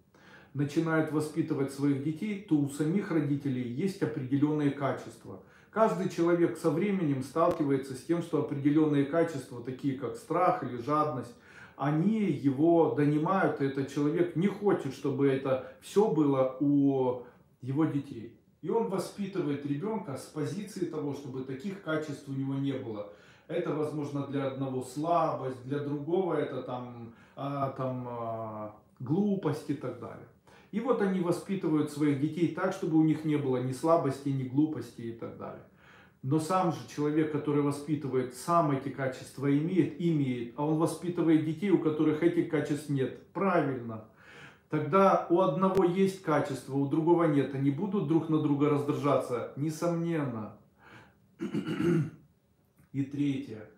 начинают воспитывать своих детей, то у самих родителей есть определенные качества. Каждый человек со временем сталкивается с тем, что определенные качества, такие как страх или жадность, они его донимают, и этот человек не хочет, чтобы это все было у его детей. И он воспитывает ребенка с позиции того, чтобы таких качеств у него не было. Это, возможно, для одного слабость, для другого это глупость и так далее. И вот они воспитывают своих детей так, чтобы у них не было ни слабости, ни глупости и так далее. Но сам же человек, который воспитывает, сам эти качества имеет, а он воспитывает детей, у которых этих качеств нет. Правильно. Тогда у одного есть качество, у другого нет. Они будут друг на друга раздражаться? Несомненно. И третье.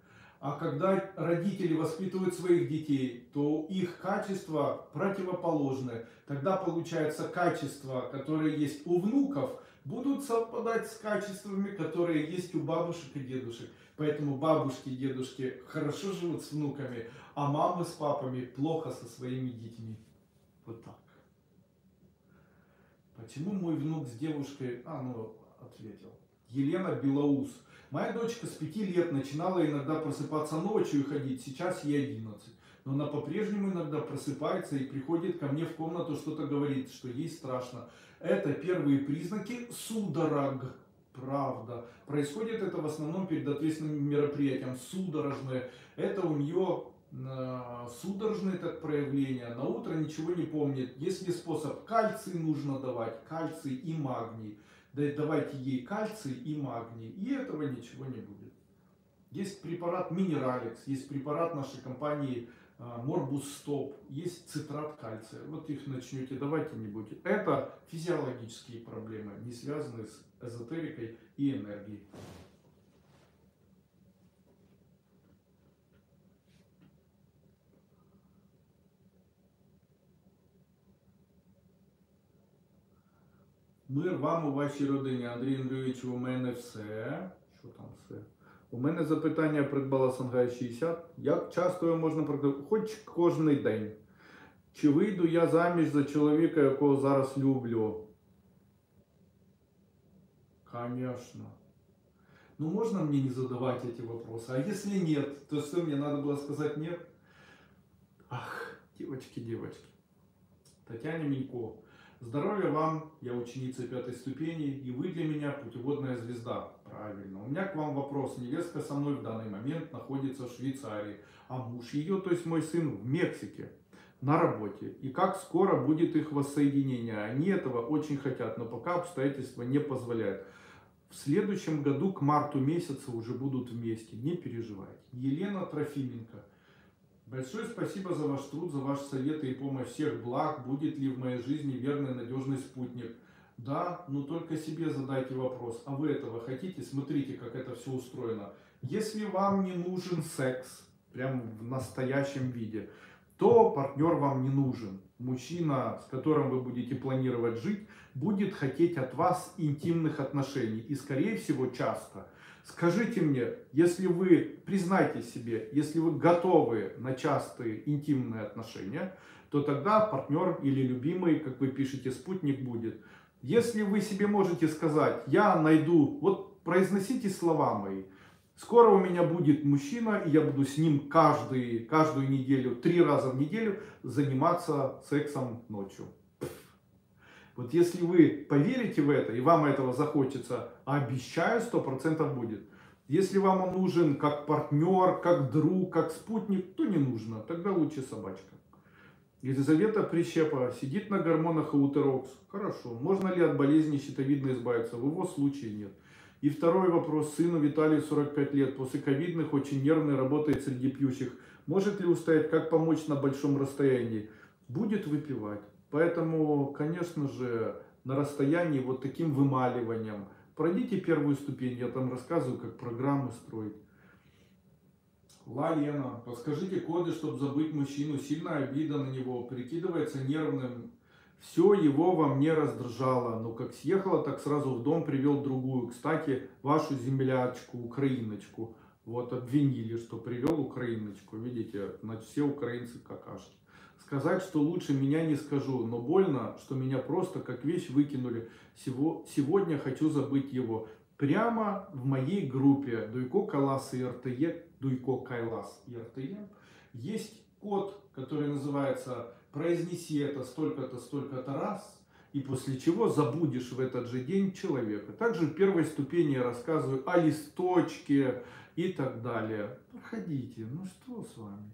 А когда родители воспитывают своих детей, то их качества противоположны. Тогда получается, качества, которые есть у внуков, будут совпадать с качествами, которые есть у бабушек и дедушек. Поэтому бабушки и дедушки хорошо живут с внуками, а мамы с папами плохо со своими детьми. Вот так. Почему мой внук с девушкой... ответил. Елена Белоус. Моя дочка с 5 лет начинала иногда просыпаться ночью и ходить. Сейчас ей 11. Но она по-прежнему иногда просыпается и приходит ко мне в комнату, что-то говорит, что ей страшно. Это первые признаки судорог. Правда. Происходит это в основном перед ответственным мероприятием. Судорожное. Это у нее... судорожные так проявления, на утро ничего не помнит. Есть ли способ? Кальций нужно давать, кальций и магний. Давайте ей кальций и магний, и этого ничего не будет. Есть препарат Минераликс, есть препарат нашей компании Морбус Стоп, есть цитрат кальция. Вот их начнете давать и не будете. Это физиологические проблемы, не связанные с эзотерикой и энергией. Мир вам у вашій родині, Андрій Андрійович, у мене все. Що там все? У мене запитання придбала Сангай 60. Як часто його можна практикувати? Хоч кожний день. Чи вийду я заміж за чоловіка, якого зараз люблю? Конечно. Ну можно мне не задавать эти вопросы? А если нет, то что мне надо было сказать нет? Ах, девочки, девочки. Татьяна Минько. Здоровья вам, я ученица 5-й ступени, и вы для меня путеводная звезда. Правильно. У меня к вам вопрос. Невестка со мной в данный момент находится в Швейцарии, а муж ее, то есть мой сын, в Мексике на работе. И как скоро будет их воссоединение? Они этого очень хотят, но пока обстоятельства не позволяют. В следующем году, к марту месяца, уже будут вместе. Не переживайте. Елена Трофименко. Большое спасибо за ваш труд, за ваши советы и помощь. Всех благ. Будет ли в моей жизни верный, надежный спутник? Да, но только себе задайте вопрос. А вы этого хотите? Смотрите, как это все устроено. Если вам не нужен секс, прям в настоящем виде, то партнер вам не нужен. Мужчина, с которым вы будете планировать жить, будет хотеть от вас интимных отношений. И, скорее всего, часто. Скажите мне, если вы, признайте себе, если вы готовы на частые интимные отношения, то тогда партнер или любимый, как вы пишете, спутник будет. Если вы себе можете сказать, я найду, вот произносите слова мои. Скоро у меня будет мужчина, и я буду с ним каждую неделю, 3 раза в неделю заниматься сексом ночью. Вот если вы поверите в это, и вам этого захочется, обещаю, 100% будет. Если вам он нужен как партнер, как друг, как спутник, то не нужно. Тогда лучше собачка. Елизавета Прищепа сидит на гормонах и утерокс. Хорошо. Можно ли от болезни щитовидной избавиться? В его случае нет. И второй вопрос. Сыну Виталию 45 лет. После ковидных очень нервный, работает среди пьющих. Может ли устоять? Как помочь на большом расстоянии? Будет выпивать. Поэтому, конечно же, на расстоянии вот таким вымаливанием. Пройдите первую ступень, я там рассказываю, как программу строить. Ла Лена, подскажите коды, чтобы забыть мужчину. Сильная обида на него, прикидывается нервным. Все его во мне раздражало. Но как съехала, так сразу в дом привел другую. Кстати, вашу землячку, украиночку. Вот обвинили, что привел украиночку. Видите, значит, все украинцы какашки. Сказать, что лучше меня не скажу, но больно, что меня просто как вещь выкинули. Сегодня хочу забыть его. Прямо в моей группе Дуйко Кайлас и РТЕ, Дуйко Кайлас и РТЕ, есть код, который называется «Произнеси это столько-то, столько-то раз», и после чего забудешь в этот же день человека. Также в первой ступени я рассказываю о листочке и так далее. Проходите, ну что с вами?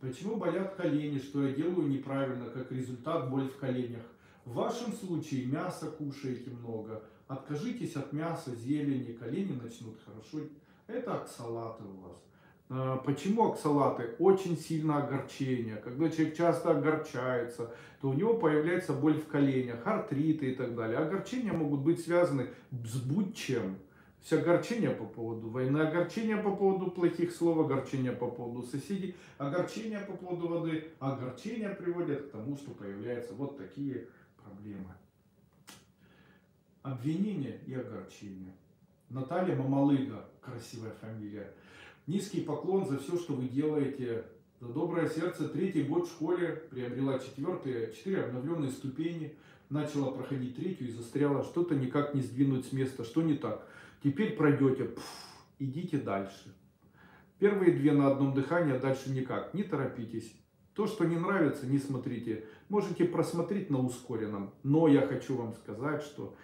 Почему болят колени, что я делаю неправильно, как результат боль в коленях? В вашем случае мясо кушаете много. Откажитесь от мяса, зелени, колени начнут хорошо. Это оксалаты у вас. Почему оксалаты? Очень сильно огорчение. Когда человек часто огорчается, то у него появляется боль в коленях, артриты и так далее. Огорчения могут быть связаны с будь чем. Все огорчения по поводу войны, огорчения по поводу плохих слов, огорчения по поводу соседей, огорчения по поводу воды. Огорчения приводят к тому, что появляются вот такие проблемы. Обвинения и огорчения. Наталья Мамалыга, красивая фамилия. Низкий поклон за все, что вы делаете. За доброе сердце. 3-й год в школе. Приобрела 4 обновленные ступени. Начала проходить 3-ю и застряла. Что-то никак не сдвинуть с места. Что не так? Теперь пройдете, идите дальше. Первые 2 на одном дыхании, а дальше никак. Не торопитесь. То, что не нравится, не смотрите. Можете просмотреть на ускоренном. Но я хочу вам сказать, что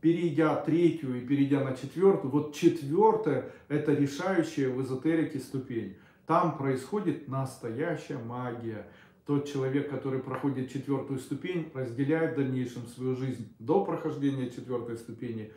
перейдя 3-ю и перейдя на 4-ю, вот 4-я это решающая в эзотерике ступень. Там происходит настоящая магия. Тот человек, который проходит 4-ю ступень, разделяет в дальнейшем свою жизнь до прохождения 4-й ступени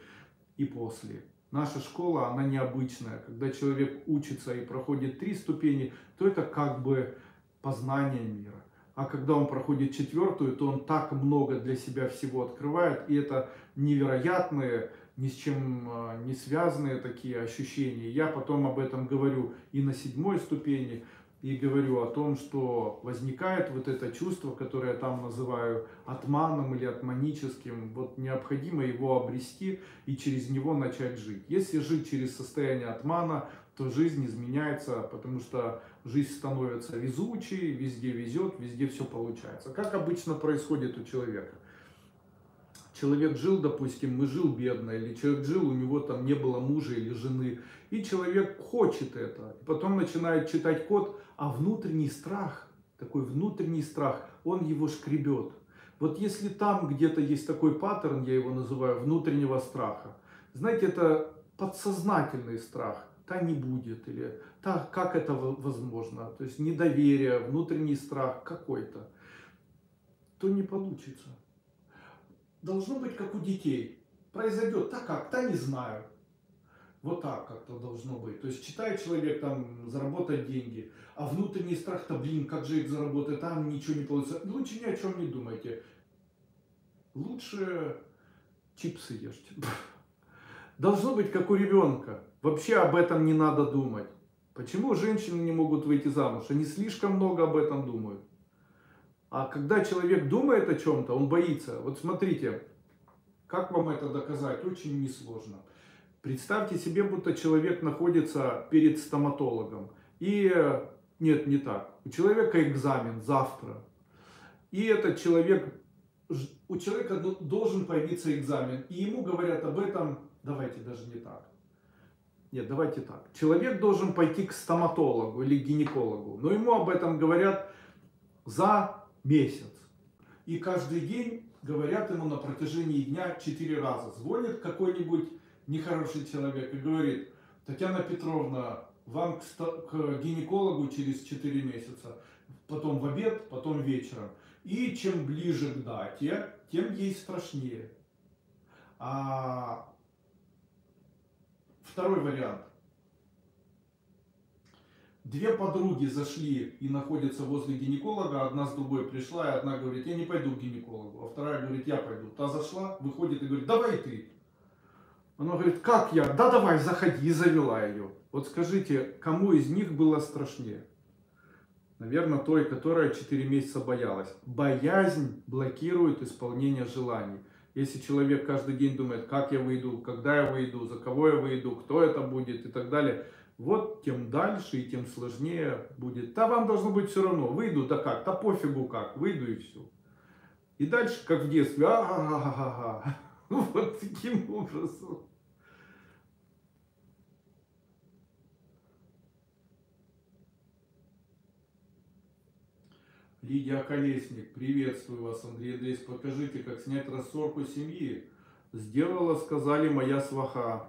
и после. Наша школа, она необычная. Когда человек учится и проходит 3 ступени, то это как бы познание мира. А когда он проходит 4-ю, то он так много для себя всего открывает. И это невероятные, ни с чем не связанные такие ощущения. Я потом об этом говорю и на 7-й ступени. И говорю о том, что возникает вот это чувство, которое я там называю атманом или атманическим. Вот необходимо его обрести и через него начать жить. Если жить через состояние атмана, то жизнь изменяется, потому что жизнь становится везучей, везде везет, везде все получается. Как обычно происходит у человека. Человек жил, допустим, мы жил бедно, или человек жил, у него там не было мужа или жены. И человек хочет это. Потом начинает читать код, а внутренний страх, такой внутренний страх, он его шкребет. Вот если там где-то есть такой паттерн, я его называю, внутреннего страха. Знаете, это подсознательный страх. Та не будет, или та, как это возможно. То есть недоверие, внутренний страх какой-то. То не получится. Должно быть, как у детей. Произойдет так как, та не знаю. Вот так как-то должно быть. То есть читает человек там заработать деньги, а внутренний страх-то, блин, как же их заработать, там ничего не получится. Лучше ни о чем не думайте. Лучше чипсы ешьте. Должно быть, как у ребенка. Вообще об этом не надо думать. Почему женщины не могут выйти замуж? Они слишком много об этом думают. А когда человек думает о чем-то, он боится. Вот смотрите, как вам это доказать? Очень несложно. Представьте себе, будто человек находится перед стоматологом. И нет, не так. У человека экзамен завтра. И этот человек, у человека должен появиться экзамен. И ему говорят об этом, давайте даже не так. Нет, давайте так. Человек должен пойти к стоматологу или гинекологу, но ему об этом говорят за месяц. И каждый день говорят ему на протяжении дня 4 раза. Звонит какой-нибудь нехороший человек и говорит: Татьяна Петровна, вам к гинекологу через 4 месяца, потом в обед, потом вечером. И чем ближе к дате, тем ей страшнее. Второй вариант. 2 подруги зашли и находятся возле гинеколога, одна с другой пришла, и одна говорит: я не пойду к гинекологу, а вторая говорит: я пойду. Та зашла, выходит и говорит: давай ты. Она говорит: как я? Да давай, заходи. И завела ее. Вот скажите, кому из них было страшнее? Наверное, той, которая 4 месяца боялась. Боязнь блокирует исполнение желаний. Если человек каждый день думает, как я выйду, когда я выйду, за кого я выйду, кто это будет и так далее, вот тем дальше и тем сложнее будет. Да вам должно быть все равно, выйду, да как, да пофигу как, выйду и все. И дальше, как в детстве, вот таким образом. Лидия Колесник, приветствую вас, Андрей Андреевич. Покажите, как снять рассорку семьи. Сделала, сказали, моя сваха.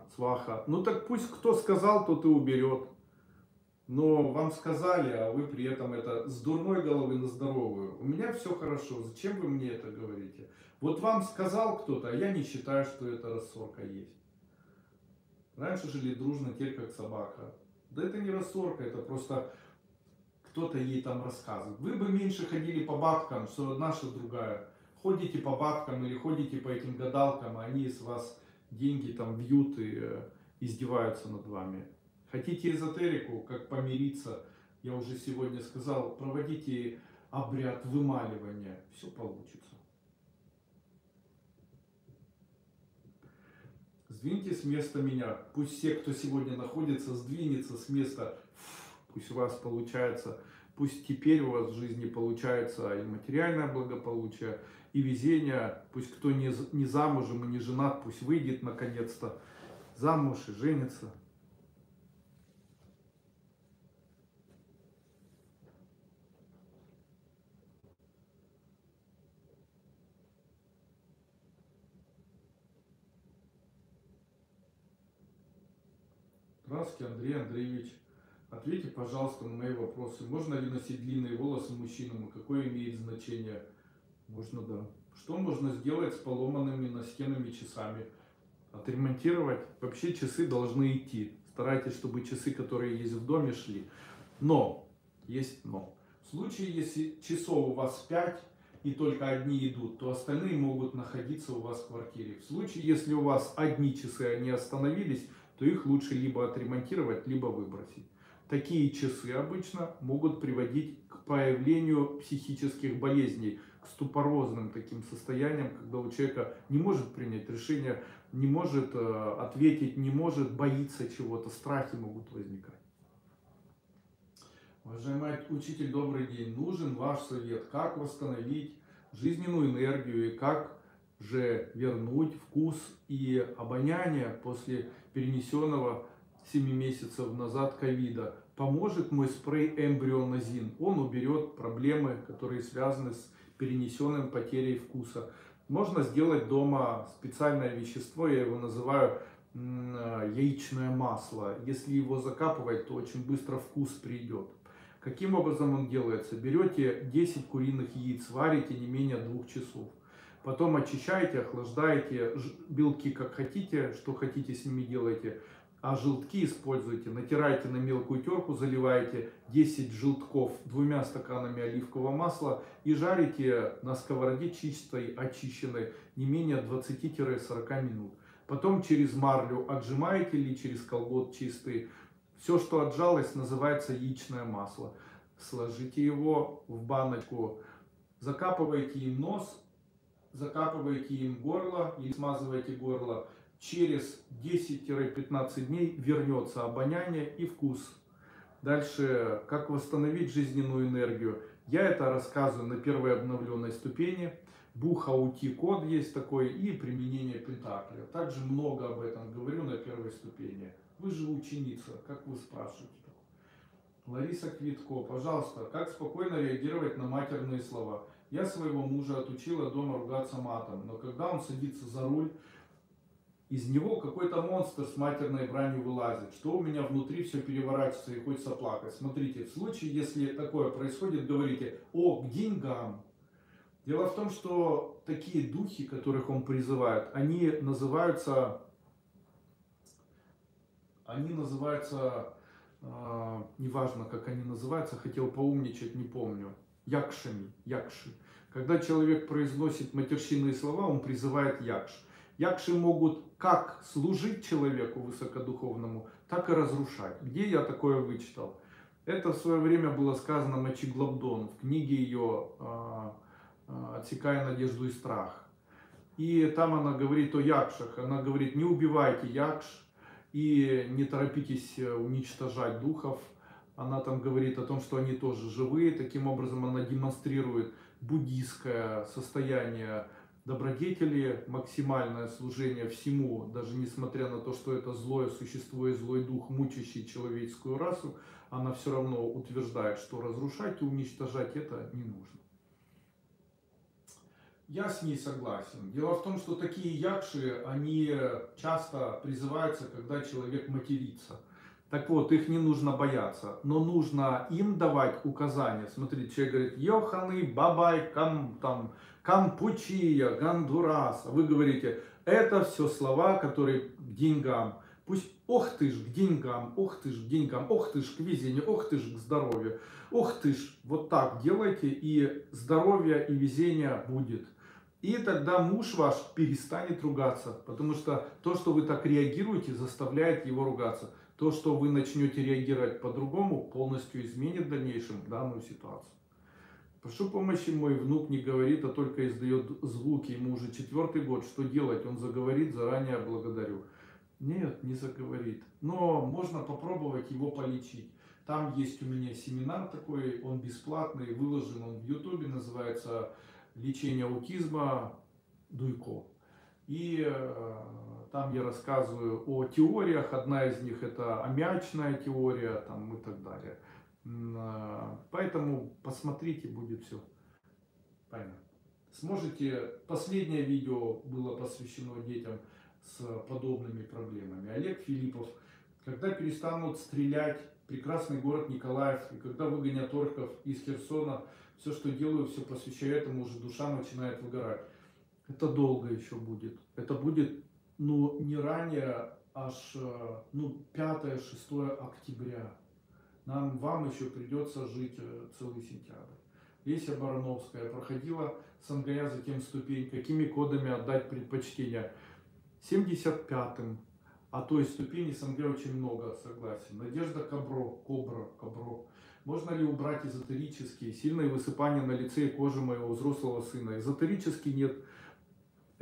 Ну так пусть кто сказал, тот и уберет. Но вам сказали, а вы при этом это с дурной головы на здоровую. У меня все хорошо, зачем вы мне это говорите? Вот вам сказал кто-то, а я не считаю, что это рассорка есть. Раньше жили дружно, теперь как собака. Да это не рассорка, это просто... Кто-то ей там рассказывает. Вы бы меньше ходили по бабкам, что одна, что другая. Ходите по бабкам или ходите по этим гадалкам, а они с вас деньги там бьют и издеваются над вами. Хотите эзотерику, как помириться, я уже сегодня сказал, проводите обряд вымаливания, все получится. Сдвиньте с места меня. Пусть все, кто сегодня находится, сдвинется с места. Пусть у вас получается, пусть теперь у вас в жизни получается и материальное благополучие, и везение. Пусть кто не замужем и не женат, пусть выйдет наконец-то замуж и женится. Здравствуйте, Андрей Андреевич. Ответьте, пожалуйста, на мои вопросы. Можно ли носить длинные волосы мужчинам? И какое имеет значение? Можно, да. Что можно сделать с поломанными настенными часами? Отремонтировать? Вообще часы должны идти. Старайтесь, чтобы часы, которые есть в доме, шли. Но, есть но. В случае, если часов у вас 5 и только одни идут, то остальные могут находиться у вас в квартире. В случае, если у вас одни часы, они остановились, то их лучше либо отремонтировать, либо выбросить. Такие часы обычно могут приводить к появлению психических болезней, к ступорозным таким состояниям, когда у человека не может принять решение, не может ответить, не может, боится чего-то, страхи могут возникать. Уважаемый учитель, добрый день. Нужен ваш совет, как восстановить жизненную энергию и как же вернуть вкус и обоняние после перенесенного 7 месяцев назад ковида. Поможет мой спрей эмбрионазин. Он уберет проблемы, которые связаны с перенесенным потерей вкуса. Можно сделать дома специальное вещество, я его называю яичное масло. Если его закапывать, то очень быстро вкус придет. Каким образом он делается? Берете 10 куриных яиц, варите не менее 2 часов. Потом очищаете, охлаждаете, белки как хотите, что хотите с ними делаете. А желтки используйте, натираете на мелкую терку, заливаете 10 желтков 2 стаканами оливкового масла и жарите на сковороде чистой, очищенной, не менее 20-40 минут. Потом через марлю отжимаете или через колгот чистый. Все, что отжалось, называется яичное масло. Сложите его в баночку, закапываете им нос, закапываете им горло или смазываете горло. Через 10-15 дней вернется обоняние и вкус. Дальше, как восстановить жизненную энергию. Я это рассказываю на первой обновленной ступени. Бухаути-код есть такой и применение пентакля. Также много об этом говорю на первой ступени. Вы же ученица, как вы спрашиваете. Лариса Квитко, пожалуйста, как спокойно реагировать на матерные слова? Я своего мужа отучила дома ругаться матом, но когда он садится за руль, из него какой-то монстр с матерной бранью вылазит, что у меня внутри все переворачивается и хочется плакать. Смотрите, в случае, если такое происходит, говорите «О, к деньгам». Дело в том, что такие духи, которых он призывает, они называются, неважно, как они называются, хотел поумничать, не помню, якшами, якши. Когда человек произносит матерщинные слова, он призывает якш. Якши могут как служить человеку высокодуховному, так и разрушать. Где я такое вычитал? Это в свое время было сказано Мачи Глабдон в книге ее «Отсекая надежду и страх». И там она говорит о якшах. Она говорит, не убивайте якш и не торопитесь уничтожать духов. Она там говорит о том, что они тоже живые. Таким образом она демонстрирует буддийское состояние добродетели, максимальное служение всему, даже несмотря на то, что это злое существо и злой дух, мучащий человеческую расу, она все равно утверждает, что разрушать и уничтожать это не нужно. Я с ней согласен. Дело в том, что такие якши, они часто призываются, когда человек матерится. Так вот, их не нужно бояться, но нужно им давать указания. Смотрите, человек говорит, Йоханы, Бабай, там, Кампучия, Гондурас. Вы говорите, это все слова, которые к деньгам. Пусть ох ты ж к деньгам, ох ты ж к деньгам, ох ты ж к везению, ох ты ж к здоровью. Ох ты ж, вот так делайте, и здоровье, и везение будет. И тогда муж ваш перестанет ругаться, потому что то, что вы так реагируете, заставляет его ругаться. То, что вы начнете реагировать по-другому, полностью изменит в дальнейшем данную ситуацию. Прошу помощи, мой внук не говорит, а только издает звуки. Ему уже 4-й год. Что делать? Он заговорит, заранее благодарю. Нет, не заговорит. Но можно попробовать его полечить. Там есть у меня семинар такой, он бесплатный, выложен он в YouTube, называется «Лечение аутизма Дуйко». И там я рассказываю о теориях, одна из них это аммиачная теория там, и так далее. Поэтому посмотрите, будет все понятно. Сможете, последнее видео было посвящено детям с подобными проблемами. Олег Филиппов, когда перестанут стрелять, прекрасный город Николаев, и когда выгонят орков из Херсона, все, что делаю, все посвящаю этому, уже душа начинает выгорать. Это долго еще будет. Это будет, ну, не ранее, аж, ну, 5-6 октября. Нам, вам еще придется жить целый сентябрь. Леся Барановская проходила Сангая, затем ступень. Какими кодами отдать предпочтение? 75-м. А той ступени Сангая очень много, согласен. Надежда Кобро, Кобра, Кобро. Можно ли убрать эзотерические, сильные высыпания на лице и коже моего взрослого сына? Эзотерически нет.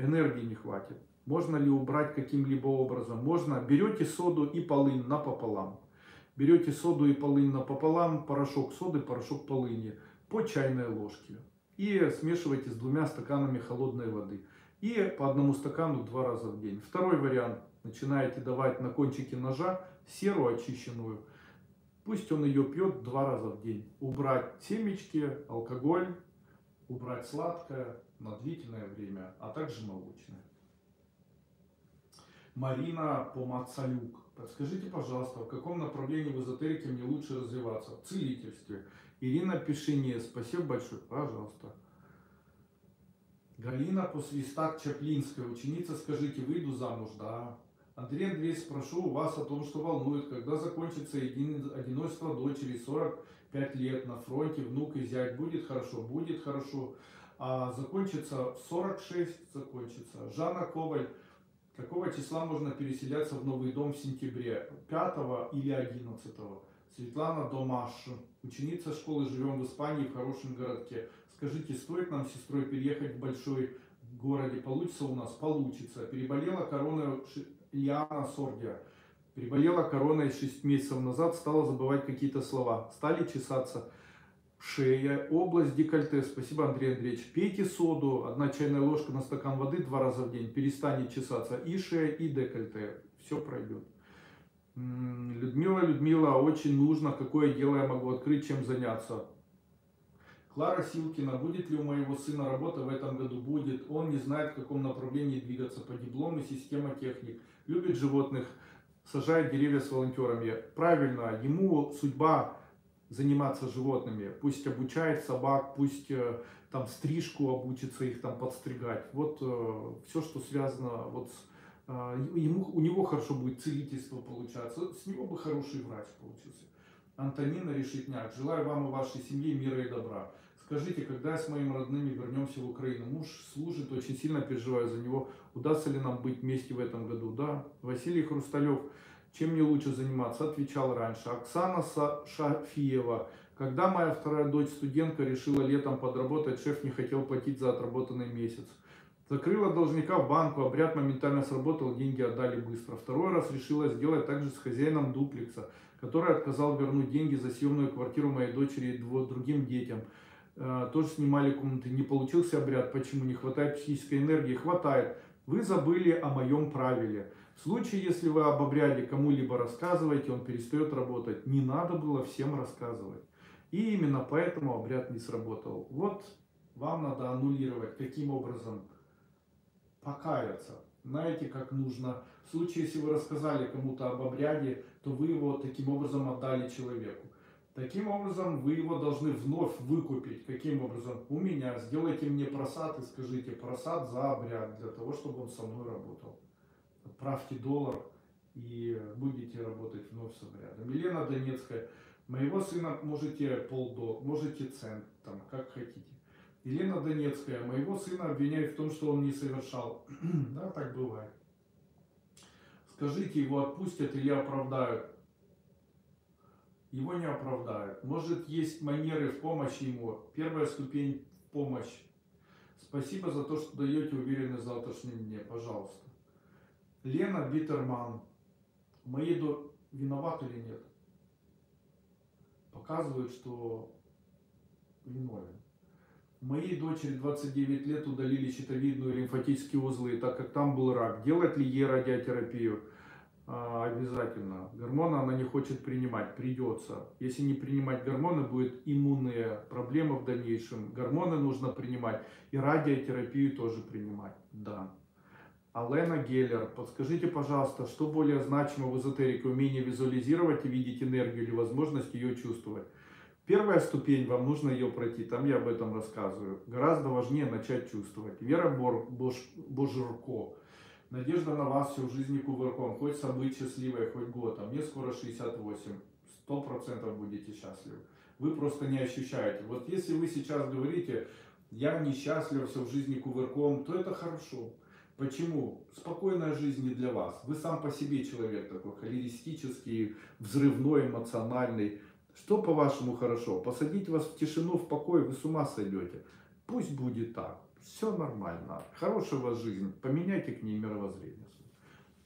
Энергии не хватит. Можно ли убрать каким-либо образом? Можно. Берете соду и полынь напополам. Берете соду и полынь напополам, порошок соды, порошок полыни по чайной ложке. И смешивайте с 2 стаканами холодной воды. И по 1 стакану 2 раза в день. Второй вариант. Начинаете давать на кончике ножа серу очищенную. Пусть он ее пьет 2 раза в день. Убрать семечки, алкоголь, убрать сладкое на длительное время, а также молочное. Марина Помацалюк. Подскажите, пожалуйста, в каком направлении в эзотерике мне лучше развиваться? В целительстве. Ирина Пишине. Спасибо большое. Пожалуйста. Галина Посвистак-Чаплинская. Ученица, скажите, выйду замуж? Да. Андрей Андреевич, спрошу у вас о том, что волнует. Когда закончится одиночество дочери? 45 лет на фронте, внук и зять. Будет хорошо? Будет хорошо. А закончится 46, закончится. Жанна Коваль, какого числа можно переселяться в новый дом в сентябре? 5 или 11? Светлана Домаш, ученица школы, живем в Испании, в хорошем городке. Скажите, стоит нам с сестрой переехать в большой городе? Получится у нас? Получится. Переболела короной Лиана Сордия. Приболела короной 6 месяцев назад, стала забывать какие-то слова. Стали чесаться шея, область декольте. Спасибо, Андрей Андреевич. Пейте соду, 1 чайная ложка на стакан воды 2 раза в день. Перестанет чесаться и шея, и декольте. Все пройдет. Людмила, очень нужно. Какое дело я могу открыть, чем заняться? Клара Силкина. Будет ли у моего сына работа в этом году? Будет. Он не знает, в каком направлении двигаться. По диплому система техник. Любит животных. Сажает деревья с волонтерами. Правильно, ему судьба заниматься животными. Пусть обучает собак, пусть там стрижку обучится их там подстригать. Вот все, что связано вот с... у него хорошо будет целительство получаться, с него бы хороший врач получился. Антонина Решетняк. Желаю вам и вашей семье мира и добра. Скажите, когда с моими родными вернемся в Украину? Муж служит, очень сильно переживаю за него. Удастся ли нам быть вместе в этом году? Да. Василий Хрусталев. Чем мне лучше заниматься? Отвечал раньше. Оксана Шафиева. Когда моя вторая дочь студентка решила летом подработать, шеф не хотел платить за отработанный месяц. Закрыла должника в банку, обряд моментально сработал, деньги отдали быстро. Второй раз решила сделать также с хозяином дуплекса, который отказал вернуть деньги за съемную квартиру моей дочери и другим детям. Тоже снимали комнаты, не получился обряд. Почему? Не хватает психической энергии. Хватает. Вы забыли о моем правиле. В случае, если вы об обряде кому-либо рассказываете, он перестает работать. Не надо было всем рассказывать. И именно поэтому обряд не сработал. Вот вам надо аннулировать. Каким образом? Покаяться. Знаете, как нужно. В случае, если вы рассказали кому-то об обряде, то вы его таким образом отдали человеку. Таким образом, вы его должны вновь выкупить. Каким образом? У меня. Сделайте мне просад и скажите просад за обряд, для того, чтобы он со мной работал. Отправьте доллар и будете работать вновь с обрядом. Елена Донецкая. Моего сына можете полдо, можете цент, там, как хотите. Елена Донецкая. Моего сына обвиняют в том, что он не совершал. Да, так бывает. Скажите, его отпустят или оправдают? Его не оправдают. Может, есть манеры в помощи ему. Первая ступень – помощь. Спасибо за то, что даете уверенность в завтрашнем дне. Пожалуйста. Лена Биттерман. Моей до... Виноват или нет? Показывает, что виновен. Моей дочери 29 лет удалили щитовидную лимфатические узлы, так как там был рак. Делать ли ей радиотерапию? Обязательно. Гормоны она не хочет принимать, придется. Если не принимать гормоны, будут иммунные проблемы в дальнейшем. Гормоны нужно принимать и радиотерапию тоже принимать. Да. Алена Геллер. Подскажите, пожалуйста, что более значимо в эзотерике? Умение визуализировать и видеть энергию или возможность ее чувствовать? Первая ступень, вам нужно ее пройти, там я об этом рассказываю. Гораздо важнее начать чувствовать. Вера Божирко. Надежда на вас всю жизнь кувырком. Хочется быть счастливой хоть год, а мне скоро 68. 100% будете счастливы. Вы просто не ощущаете. Вот если вы сейчас говорите, я несчастлив, все в жизни кувырком, то это хорошо. Почему? Спокойная жизнь не для вас. Вы сам по себе человек такой, холеристический, взрывной, эмоциональный. Что по-вашему хорошо? Посадить вас в тишину, в покой, вы с ума сойдете. Пусть будет так. Все нормально. Хорошая у вас жизнь. Поменяйте к ней мировоззрение.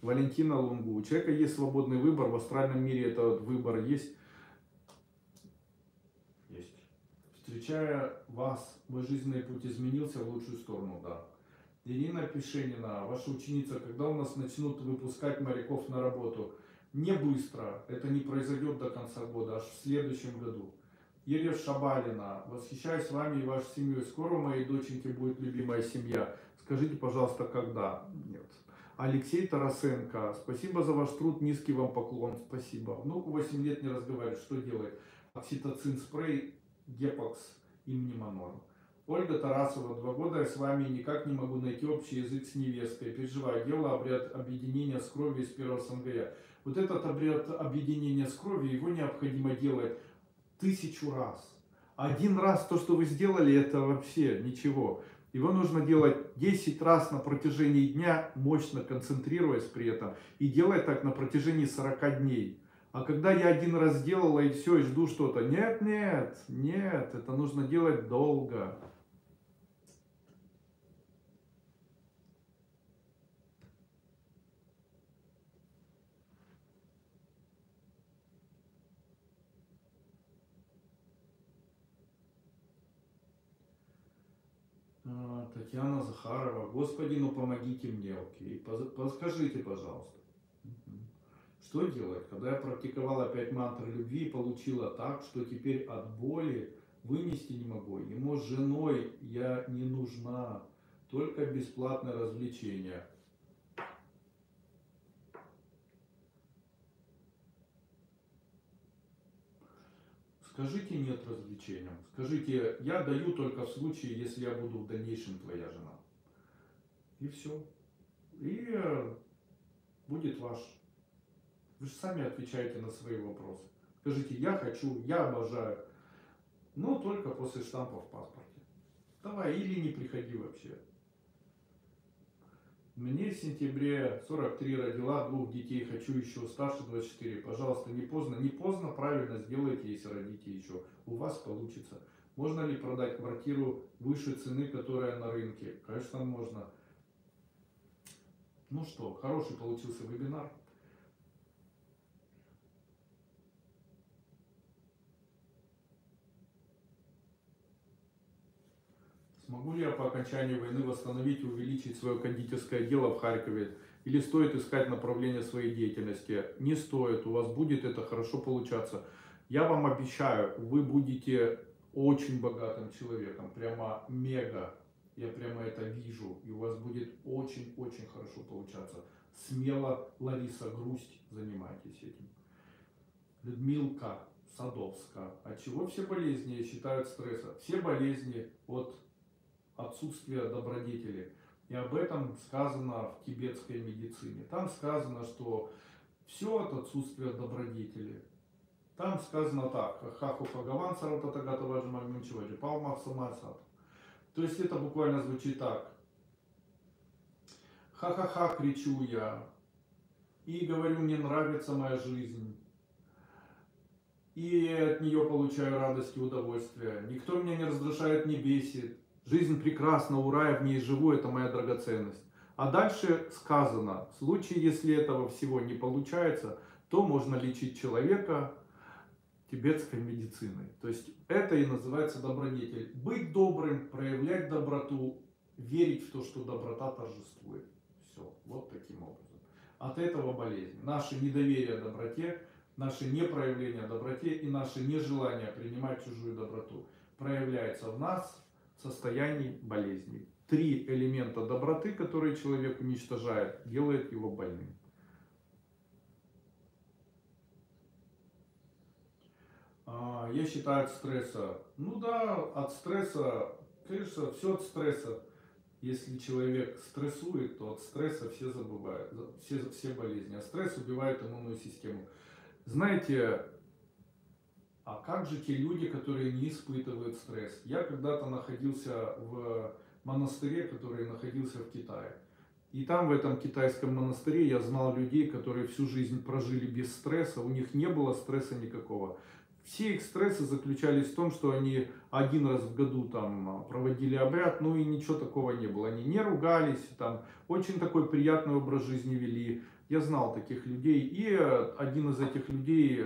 Валентина Лунгу. У человека есть свободный выбор. В астральном мире этот выбор есть. Есть. Встречая вас, мой жизненный путь изменился в лучшую сторону. Да. Ирина Пишине, ваша ученица. Когда у нас начнут выпускать моряков на работу? Не быстро. Это не произойдет до конца года. Аж в следующем году. Елена Шабалина. Восхищаюсь вами и вашей семьей. Скоро у моей доченьки будет любимая семья. Скажите, пожалуйста, когда? Нет. Алексей Тарасенко. Спасибо за ваш труд. Низкий вам поклон. Спасибо. Внуку 8 лет не разговаривает. Что делает? Окситоцин спрей, гепакс и мнемонон. Ольга Тарасова. 2 года я с вами никак не могу найти общий язык с невесткой. Переживаю. Дело обряд объединения с кровью из 1 сангая. Вот этот обряд объединения с кровью, его необходимо делать 1000 раз. 1 раз то, что вы сделали, это вообще ничего. Его нужно делать 10 раз на протяжении дня, мощно концентрируясь при этом. И делать так на протяжении 40 дней. А когда я 1 раз сделала и все, и жду что-то. Нет, нет, нет, это нужно делать долго. Татьяна Захарова. Господи, ну помогите мне, окей, подскажите, пожалуйста. Что делать, когда я практиковала 5 мантр любви и получила так, что теперь от боли вынести не могу? Ему с женой я не нужна, только бесплатное развлечение. Скажите нет развлечениям. Скажите, я даю только в случае, если я буду в дальнейшем твоя жена. И все. И будет ваш. Вы же сами отвечаете на свои вопросы. Скажите, я хочу, я обожаю. Но только после штампа в паспорте. Давай, или не приходи вообще. Мне в сентябре 43 родила, 2 детей, хочу еще старше 24. Пожалуйста, не поздно, правильно сделайте, если родите еще. У вас получится. Можно ли продать квартиру выше цены, которая на рынке? Конечно, можно. Ну что, хороший получился вебинар. Могу ли я по окончании войны восстановить и увеличить свое кондитерское дело в Харькове? Или стоит искать направление своей деятельности? Не стоит, у вас будет это хорошо получаться. Я вам обещаю, вы будете очень богатым человеком, прямо мега. Я прямо это вижу, и у вас будет очень-очень хорошо получаться. Смело, Лариса Грусть, занимайтесь этим. Людмилка Садовская. От чего все болезни считают стресса? Все болезни от отсутствие добродетели. И об этом сказано в тибетской медицине. Там сказано, что все от отсутствия добродетели. Там сказано так. То есть это буквально звучит так. Ха-ха-ха, кричу я. И говорю, мне нравится моя жизнь. И от нее получаю радость и удовольствие. Никто меня не раздражает, не бесит. Жизнь прекрасна, ура, я в ней живу, это моя драгоценность. А дальше сказано, в случае, если этого всего не получается, то можно лечить человека тибетской медициной. То есть это и называется добродетель. Быть добрым, проявлять доброту, верить в то, что доброта торжествует. Все, вот таким образом. От этого болезнь. Наше недоверие доброте, наше непроявление доброте и наше нежелание принимать чужую доброту проявляется в нас, состоянии болезни. 3 элемента доброты, которые человек уничтожает, делает его больным. Я считаю от стресса. Ну да, от стресса, конечно, все от стресса. Если человек стрессует, то от стресса все забывают, все болезни. А стресс убивает иммунную систему. Знаете, а как же те люди, которые не испытывают стресс? Я когда-то находился в монастыре, который находился в Китае. И там, в этом китайском монастыре, я знал людей, которые всю жизнь прожили без стресса. У них не было стресса никакого. Все их стрессы заключались в том, что они 1 раз в году там проводили обряд, ну и ничего такого не было. Они не ругались, там очень такой приятный образ жизни вели. Я знал таких людей. И один из этих людей...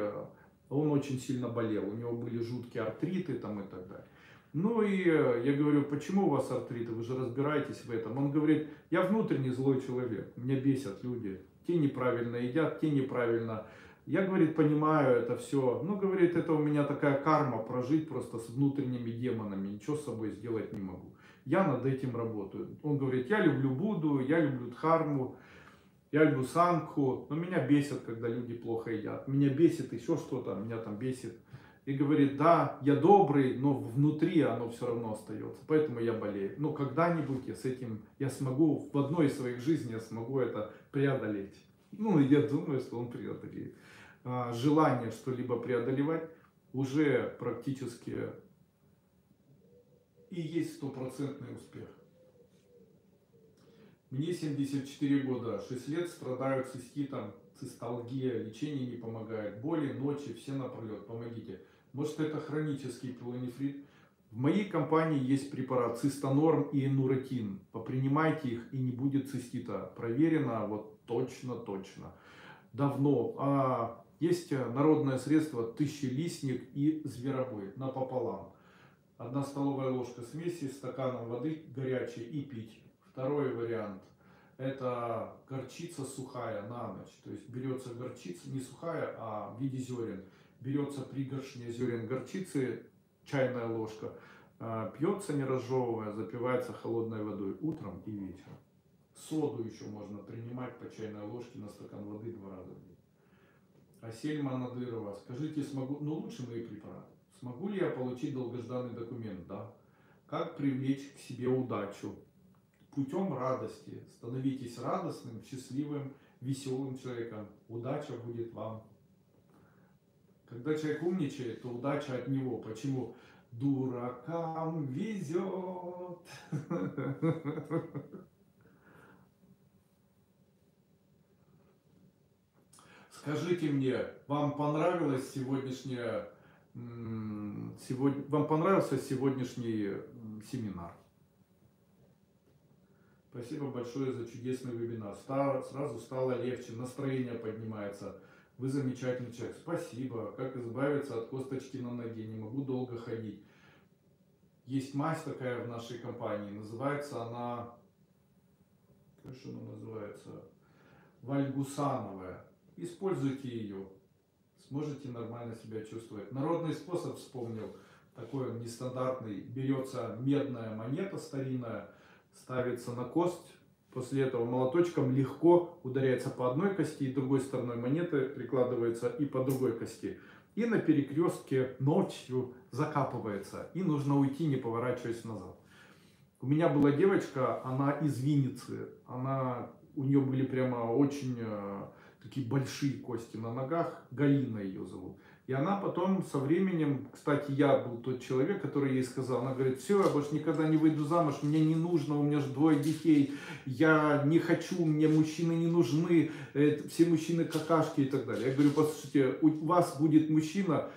Он очень сильно болел, у него были жуткие артриты там и так далее. Ну и я говорю, почему у вас артриты, вы же разбираетесь в этом. Он говорит, я внутренне злой человек, меня бесят люди, те неправильно едят, те неправильно. Я, говорит, понимаю это все, но, говорит, это у меня такая карма, прожить просто с внутренними демонами, ничего с собой сделать не могу. Я над этим работаю. Он говорит, я люблю Будду, я люблю Дхарму. Я люблю санку, но меня бесит, когда люди плохо едят. Меня бесит еще что-то, меня там бесит. И говорит, да, я добрый, но внутри оно все равно остается. Поэтому я болею. Но когда-нибудь я с этим, я смогу, в одной из своих жизней я смогу это преодолеть. Ну, я думаю, что он преодолеет. Желание что-либо преодолевать уже практически и есть стопроцентный успех. Мне 74 года, 6 лет, страдаю циститом, цисталгия, лечение не помогает, боли, ночи, все напролет, помогите. Может это хронический пилонефрит? В моей компании есть препарат цистонорм и энуретин, попринимайте их и не будет цистита, проверено вот точно-точно, давно. Есть народное средство тысячелистник и зверобой напополам. 1 столовая ложка смеси с стаканом воды горячей и пить. Второй вариант. Это горчица сухая на ночь. То есть берется горчица, не сухая, а в виде зерен. Берется 3 горшня зерен горчицы, чайная ложка. Пьется не разжевывая, запивается холодной водой утром и вечером. Соду еще можно принимать по чайной ложке на стакан воды 2 раза в день. Асель Манадырова. Скажите, смогу... Ну, лучше мои препараты. Смогу ли я получить долгожданный документ? Да. Как привлечь к себе удачу? Путем радости. Становитесь радостным, счастливым, веселым человеком. Удача будет вам. Когда человек умничает, то удача от него. Почему? Дуракам везет. Скажите мне, вам понравилось сегодняшнее, вам понравился сегодняшний семинар? Спасибо большое за чудесный вебинар. Сразу стало легче, настроение поднимается. Вы замечательный человек. Спасибо. Как избавиться от косточки на ноге? Не могу долго ходить. Есть мазь такая в нашей компании. Называется она... Как же она называется? Вальгусановая. Используйте ее. Сможете нормально себя чувствовать. Народный способ вспомнил. Такой он нестандартный. Берется медная монета старинная. Ставится на кость. После этого молоточком легко ударяется по одной кости и другой стороной монеты прикладывается и по другой кости. И на перекрестке ночью закапывается. И нужно уйти, не поворачиваясь назад. У меня была девочка, она из Винницы. У нее были прямо очень такие большие кости на ногах. Галина ее зовут. И она потом со временем, кстати, я был тот человек, который ей сказал, она говорит, все, я больше никогда не выйду замуж, мне не нужно, у меня же 2 детей, я не хочу, мне мужчины не нужны, все мужчины какашки и так далее. Я говорю, послушайте, у вас будет мужчина,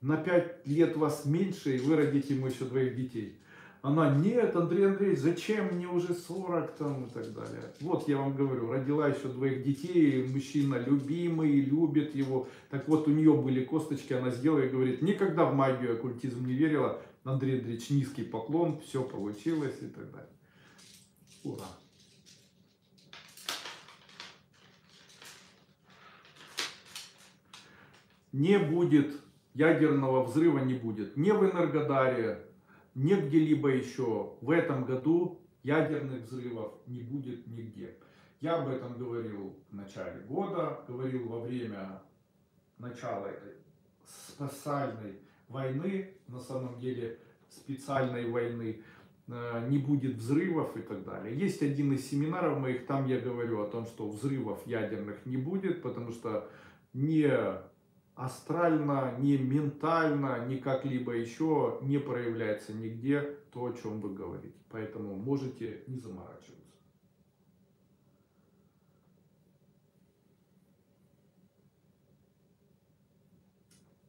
на 5 лет вас меньше, и вы родите ему еще 2 детей. Она, нет, Андрей Андреевич, зачем мне уже 40 там и так далее. Вот я вам говорю, родила еще 2 детей, мужчина любимый, любит его. Так вот, у нее были косточки, она сделала и говорит, никогда в магию и оккультизм не верила. Андрей Андреевич, низкий поклон, все получилось и так далее. Ура! Не будет ядерного взрыва, не будет. Не в Энергодаре. Нигде либо еще в этом году ядерных взрывов не будет нигде. Я об этом говорил в начале года, говорил во время начала этой специальной войны, на самом деле специальной войны, не будет взрывов и так далее. Есть один из семинаров моих, там я говорю о том, что взрывов ядерных не будет, потому что не... астрально, не ментально, ни как-либо еще не проявляется нигде то, о чем вы говорите. Поэтому можете не заморачиваться.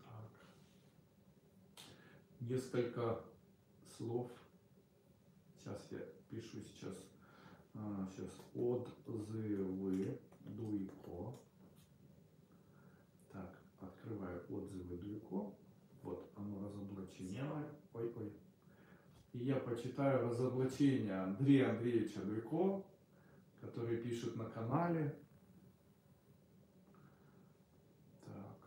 Так. Несколько слов. Сейчас я пишу сейчас отзывы Дуйко. Открываю отзывы далеко. Вот оно, разоблачение. Ой-ой. И я почитаю разоблачение Андрея Андреевича Далеко, который пишет на канале. Так.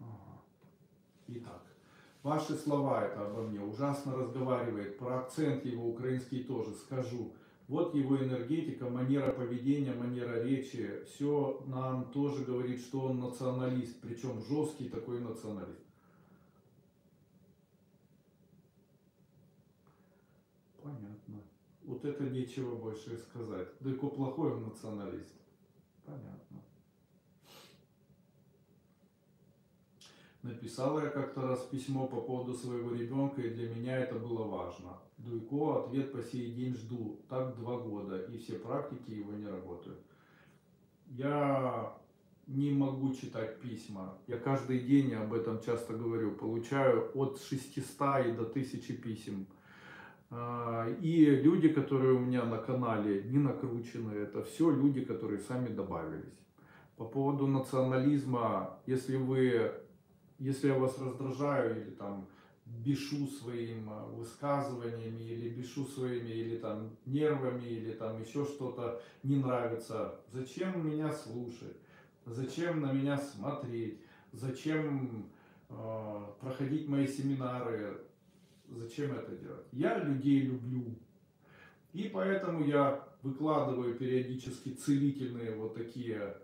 Ага. Итак. Ваши слова, это обо мне, ужасно разговаривает. Про акцент его украинский тоже скажу. Вот его энергетика, манера поведения, манера речи. Все нам тоже говорит, что он националист. Причем жесткий такой националист. Понятно. Вот это нечего больше сказать. Далеко плохой он националист. Понятно. Написала я как-то раз письмо по поводу своего ребенка, и для меня это было важно. Дуйко, ответ по сей день жду. Так 2 года, и все практики его не работают. Я не могу читать письма. Я каждый день, я об этом часто говорю, получаю от 600 и до 1000 писем. И люди, которые у меня на канале, не накручены. Это все люди, которые сами добавились. По поводу национализма, если вы... Если я вас раздражаю или там бешу своим высказываниями, или бешу своими, или там нервами, или там еще что-то не нравится, зачем меня слушать, зачем на меня смотреть, зачем проходить мои семинары, зачем это делать? Я людей люблю, и поэтому я выкладываю периодически целительные вот такие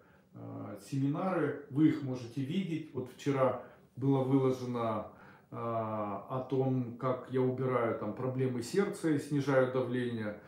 семинары, вы их можете видеть. Вот вчера было выложено о том, как я убираю там проблемы сердца и снижаю давление.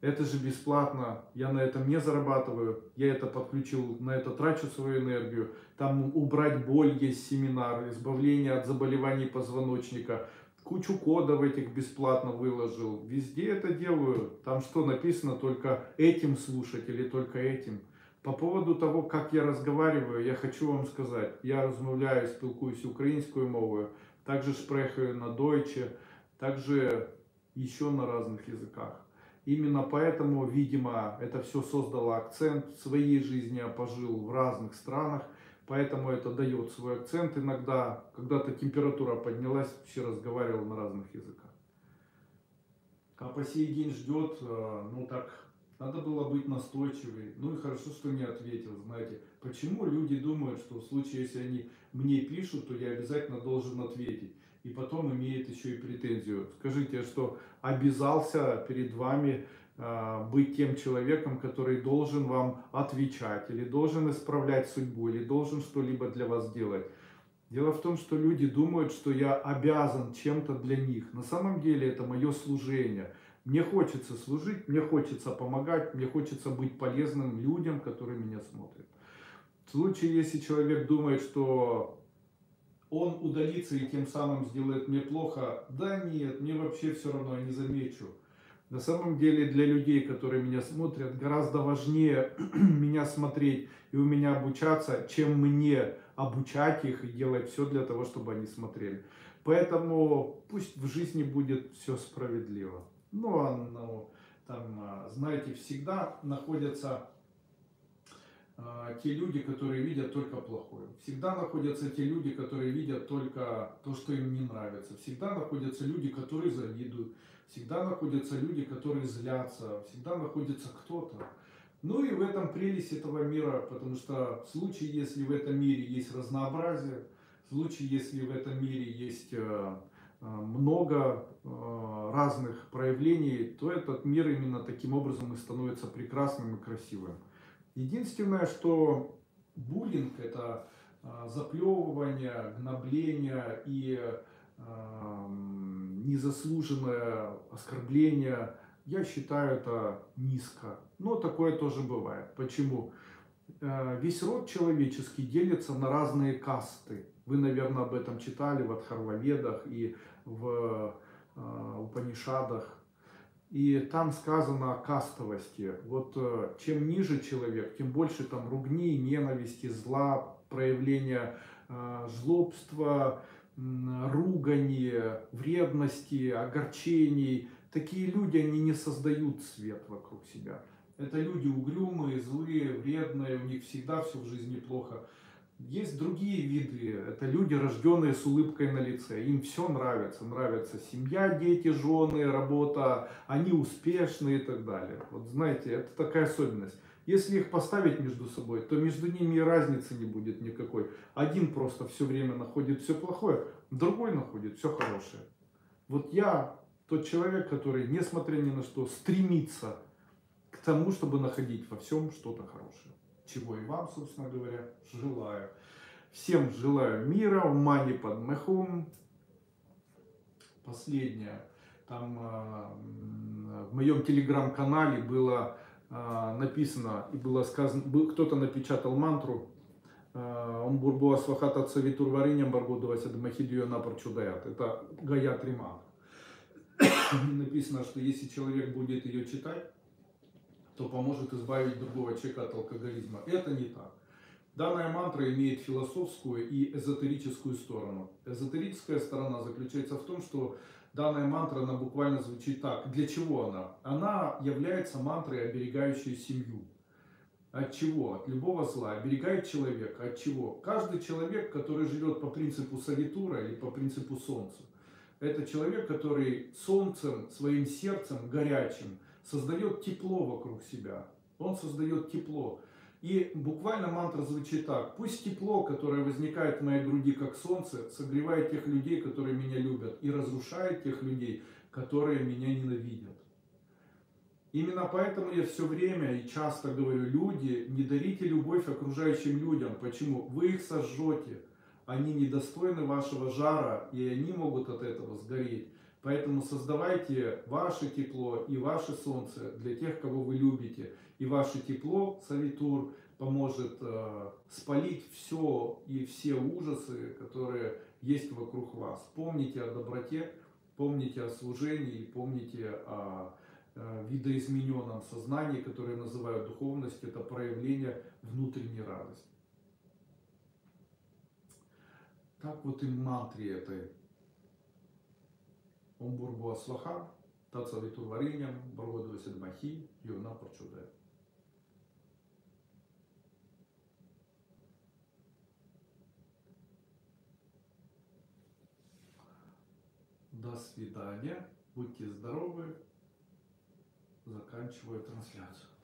Это же бесплатно, я на этом не зарабатываю, я это подключил, на это трачу свою энергию. Там убрать боль есть семинар, избавление от заболеваний позвоночника, кучу кодов этих бесплатно выложил, везде это делаю. Там что написано, только этим слушать или только этим. По поводу того, как я разговариваю, я хочу вам сказать, я размовляю, спілкуюсь украинскую мову, также шпрехаю на дойче, также еще на разных языках. Именно поэтому, видимо, это все создало акцент. В своей жизни я пожил в разных странах, поэтому это дает свой акцент. Иногда, когда-то температура поднялась, вообще разговаривал на разных языках. А по сей день ждет, ну так... Надо было быть настойчивым. Ну и хорошо, что не ответил. Знаете, почему люди думают, что в случае, если они мне пишут, то я обязательно должен ответить. И потом имеет еще и претензию. Скажите, что обязался перед вами быть тем человеком, который должен вам отвечать, или должен исправлять судьбу, или должен что-либо для вас делать. Дело в том, что люди думают, что я обязан чем-то для них. На самом деле это мое служение. Мне хочется служить, мне хочется помогать, мне хочется быть полезным людям, которые меня смотрят. В случае, если человек думает, что он удалится и тем самым сделает мне плохо, да нет, мне вообще все равно, я не замечу. На самом деле для людей, которые меня смотрят, гораздо важнее меня смотреть и у меня обучаться, чем мне обучать их и делать все для того, чтобы они смотрели. Поэтому пусть в жизни будет все справедливо. Ну, там, знаете, всегда находятся те люди, которые видят только плохое. Всегда находятся те люди, которые видят только то, что им не нравится. Всегда находятся люди, которые завидуют. Всегда находятся люди, которые злятся. Всегда находится кто-то. Ну и в этом прелесть этого мира, потому что в случае, если в этом мире есть разнообразие, в случае, если в этом мире есть... много разных проявлений, то этот мир именно таким образом и становится прекрасным и красивым. Единственное, что буллинг — это заплевывание, гнобление и незаслуженное оскорбление. Я считаю это низко, но такое тоже бывает. Почему? Весь род человеческий делится на разные касты. Вы, наверное, об этом читали в Адхарваведах и в Упанишадах. И там сказано о кастовости. Вот чем ниже человек, тем больше там ругни, ненависти, зла, проявления жлобства, ругани, вредности, огорчений. Такие люди, они не создают свет вокруг себя. Это люди угрюмые, злые, вредные, у них всегда все в жизни плохо. Есть другие виды, это люди, рожденные с улыбкой на лице, им все нравится, нравится семья, дети, жены, работа, они успешные и так далее. Вот знаете, это такая особенность. Если их поставить между собой, то между ними и разницы не будет никакой. Один просто все время находит все плохое, другой находит все хорошее. Вот я тот человек, который, несмотря ни на что, стремится к тому, чтобы находить во всем что-то хорошее. Чего и вам, собственно говоря, желаю. Всем желаю мира, ума не под мехом. Последнее. Там в моем телеграм-канале было написано, и было сказано, кто-то напечатал мантру. Он бурбуа свахата цавитур вареньем баргодувася дамахидью напар чудаят. Это гаятри мантра. Написано, что если человек будет ее читать, то поможет избавить другого человека от алкоголизма. Это не так. Данная мантра имеет философскую и эзотерическую сторону. Эзотерическая сторона заключается в том, что данная мантра, она буквально звучит так. Для чего она? Она является мантрой, оберегающей семью. От чего? От любого зла. Оберегает человека. От чего? Каждый человек, который живет по принципу Савитура или по принципу Солнца, это человек, который солнцем, своим сердцем горячим создает тепло вокруг себя. Он создает тепло. И буквально мантра звучит так. Пусть тепло, которое возникает в моей груди, как солнце, согревает тех людей, которые меня любят, и разрушает тех людей, которые меня ненавидят. Именно поэтому я все время и часто говорю: люди, не дарите любовь окружающим людям. Почему? Вы их сожжете. Они недостойны вашего жара, и они могут от этого сгореть. Поэтому создавайте ваше тепло и ваше солнце для тех, кого вы любите. И ваше тепло, Савитур, поможет спалить все и все ужасы, которые есть вокруг вас. Помните о доброте, помните о служении, помните о видоизмененном сознании, которое называют духовность. Это проявление внутренней радости. Так вот и мантре этой. Ом бурбуа слаха, тацавиту вареньям, барвадуя седмахи, юрна парчудая. До свидания, будьте здоровы, заканчиваю трансляцию.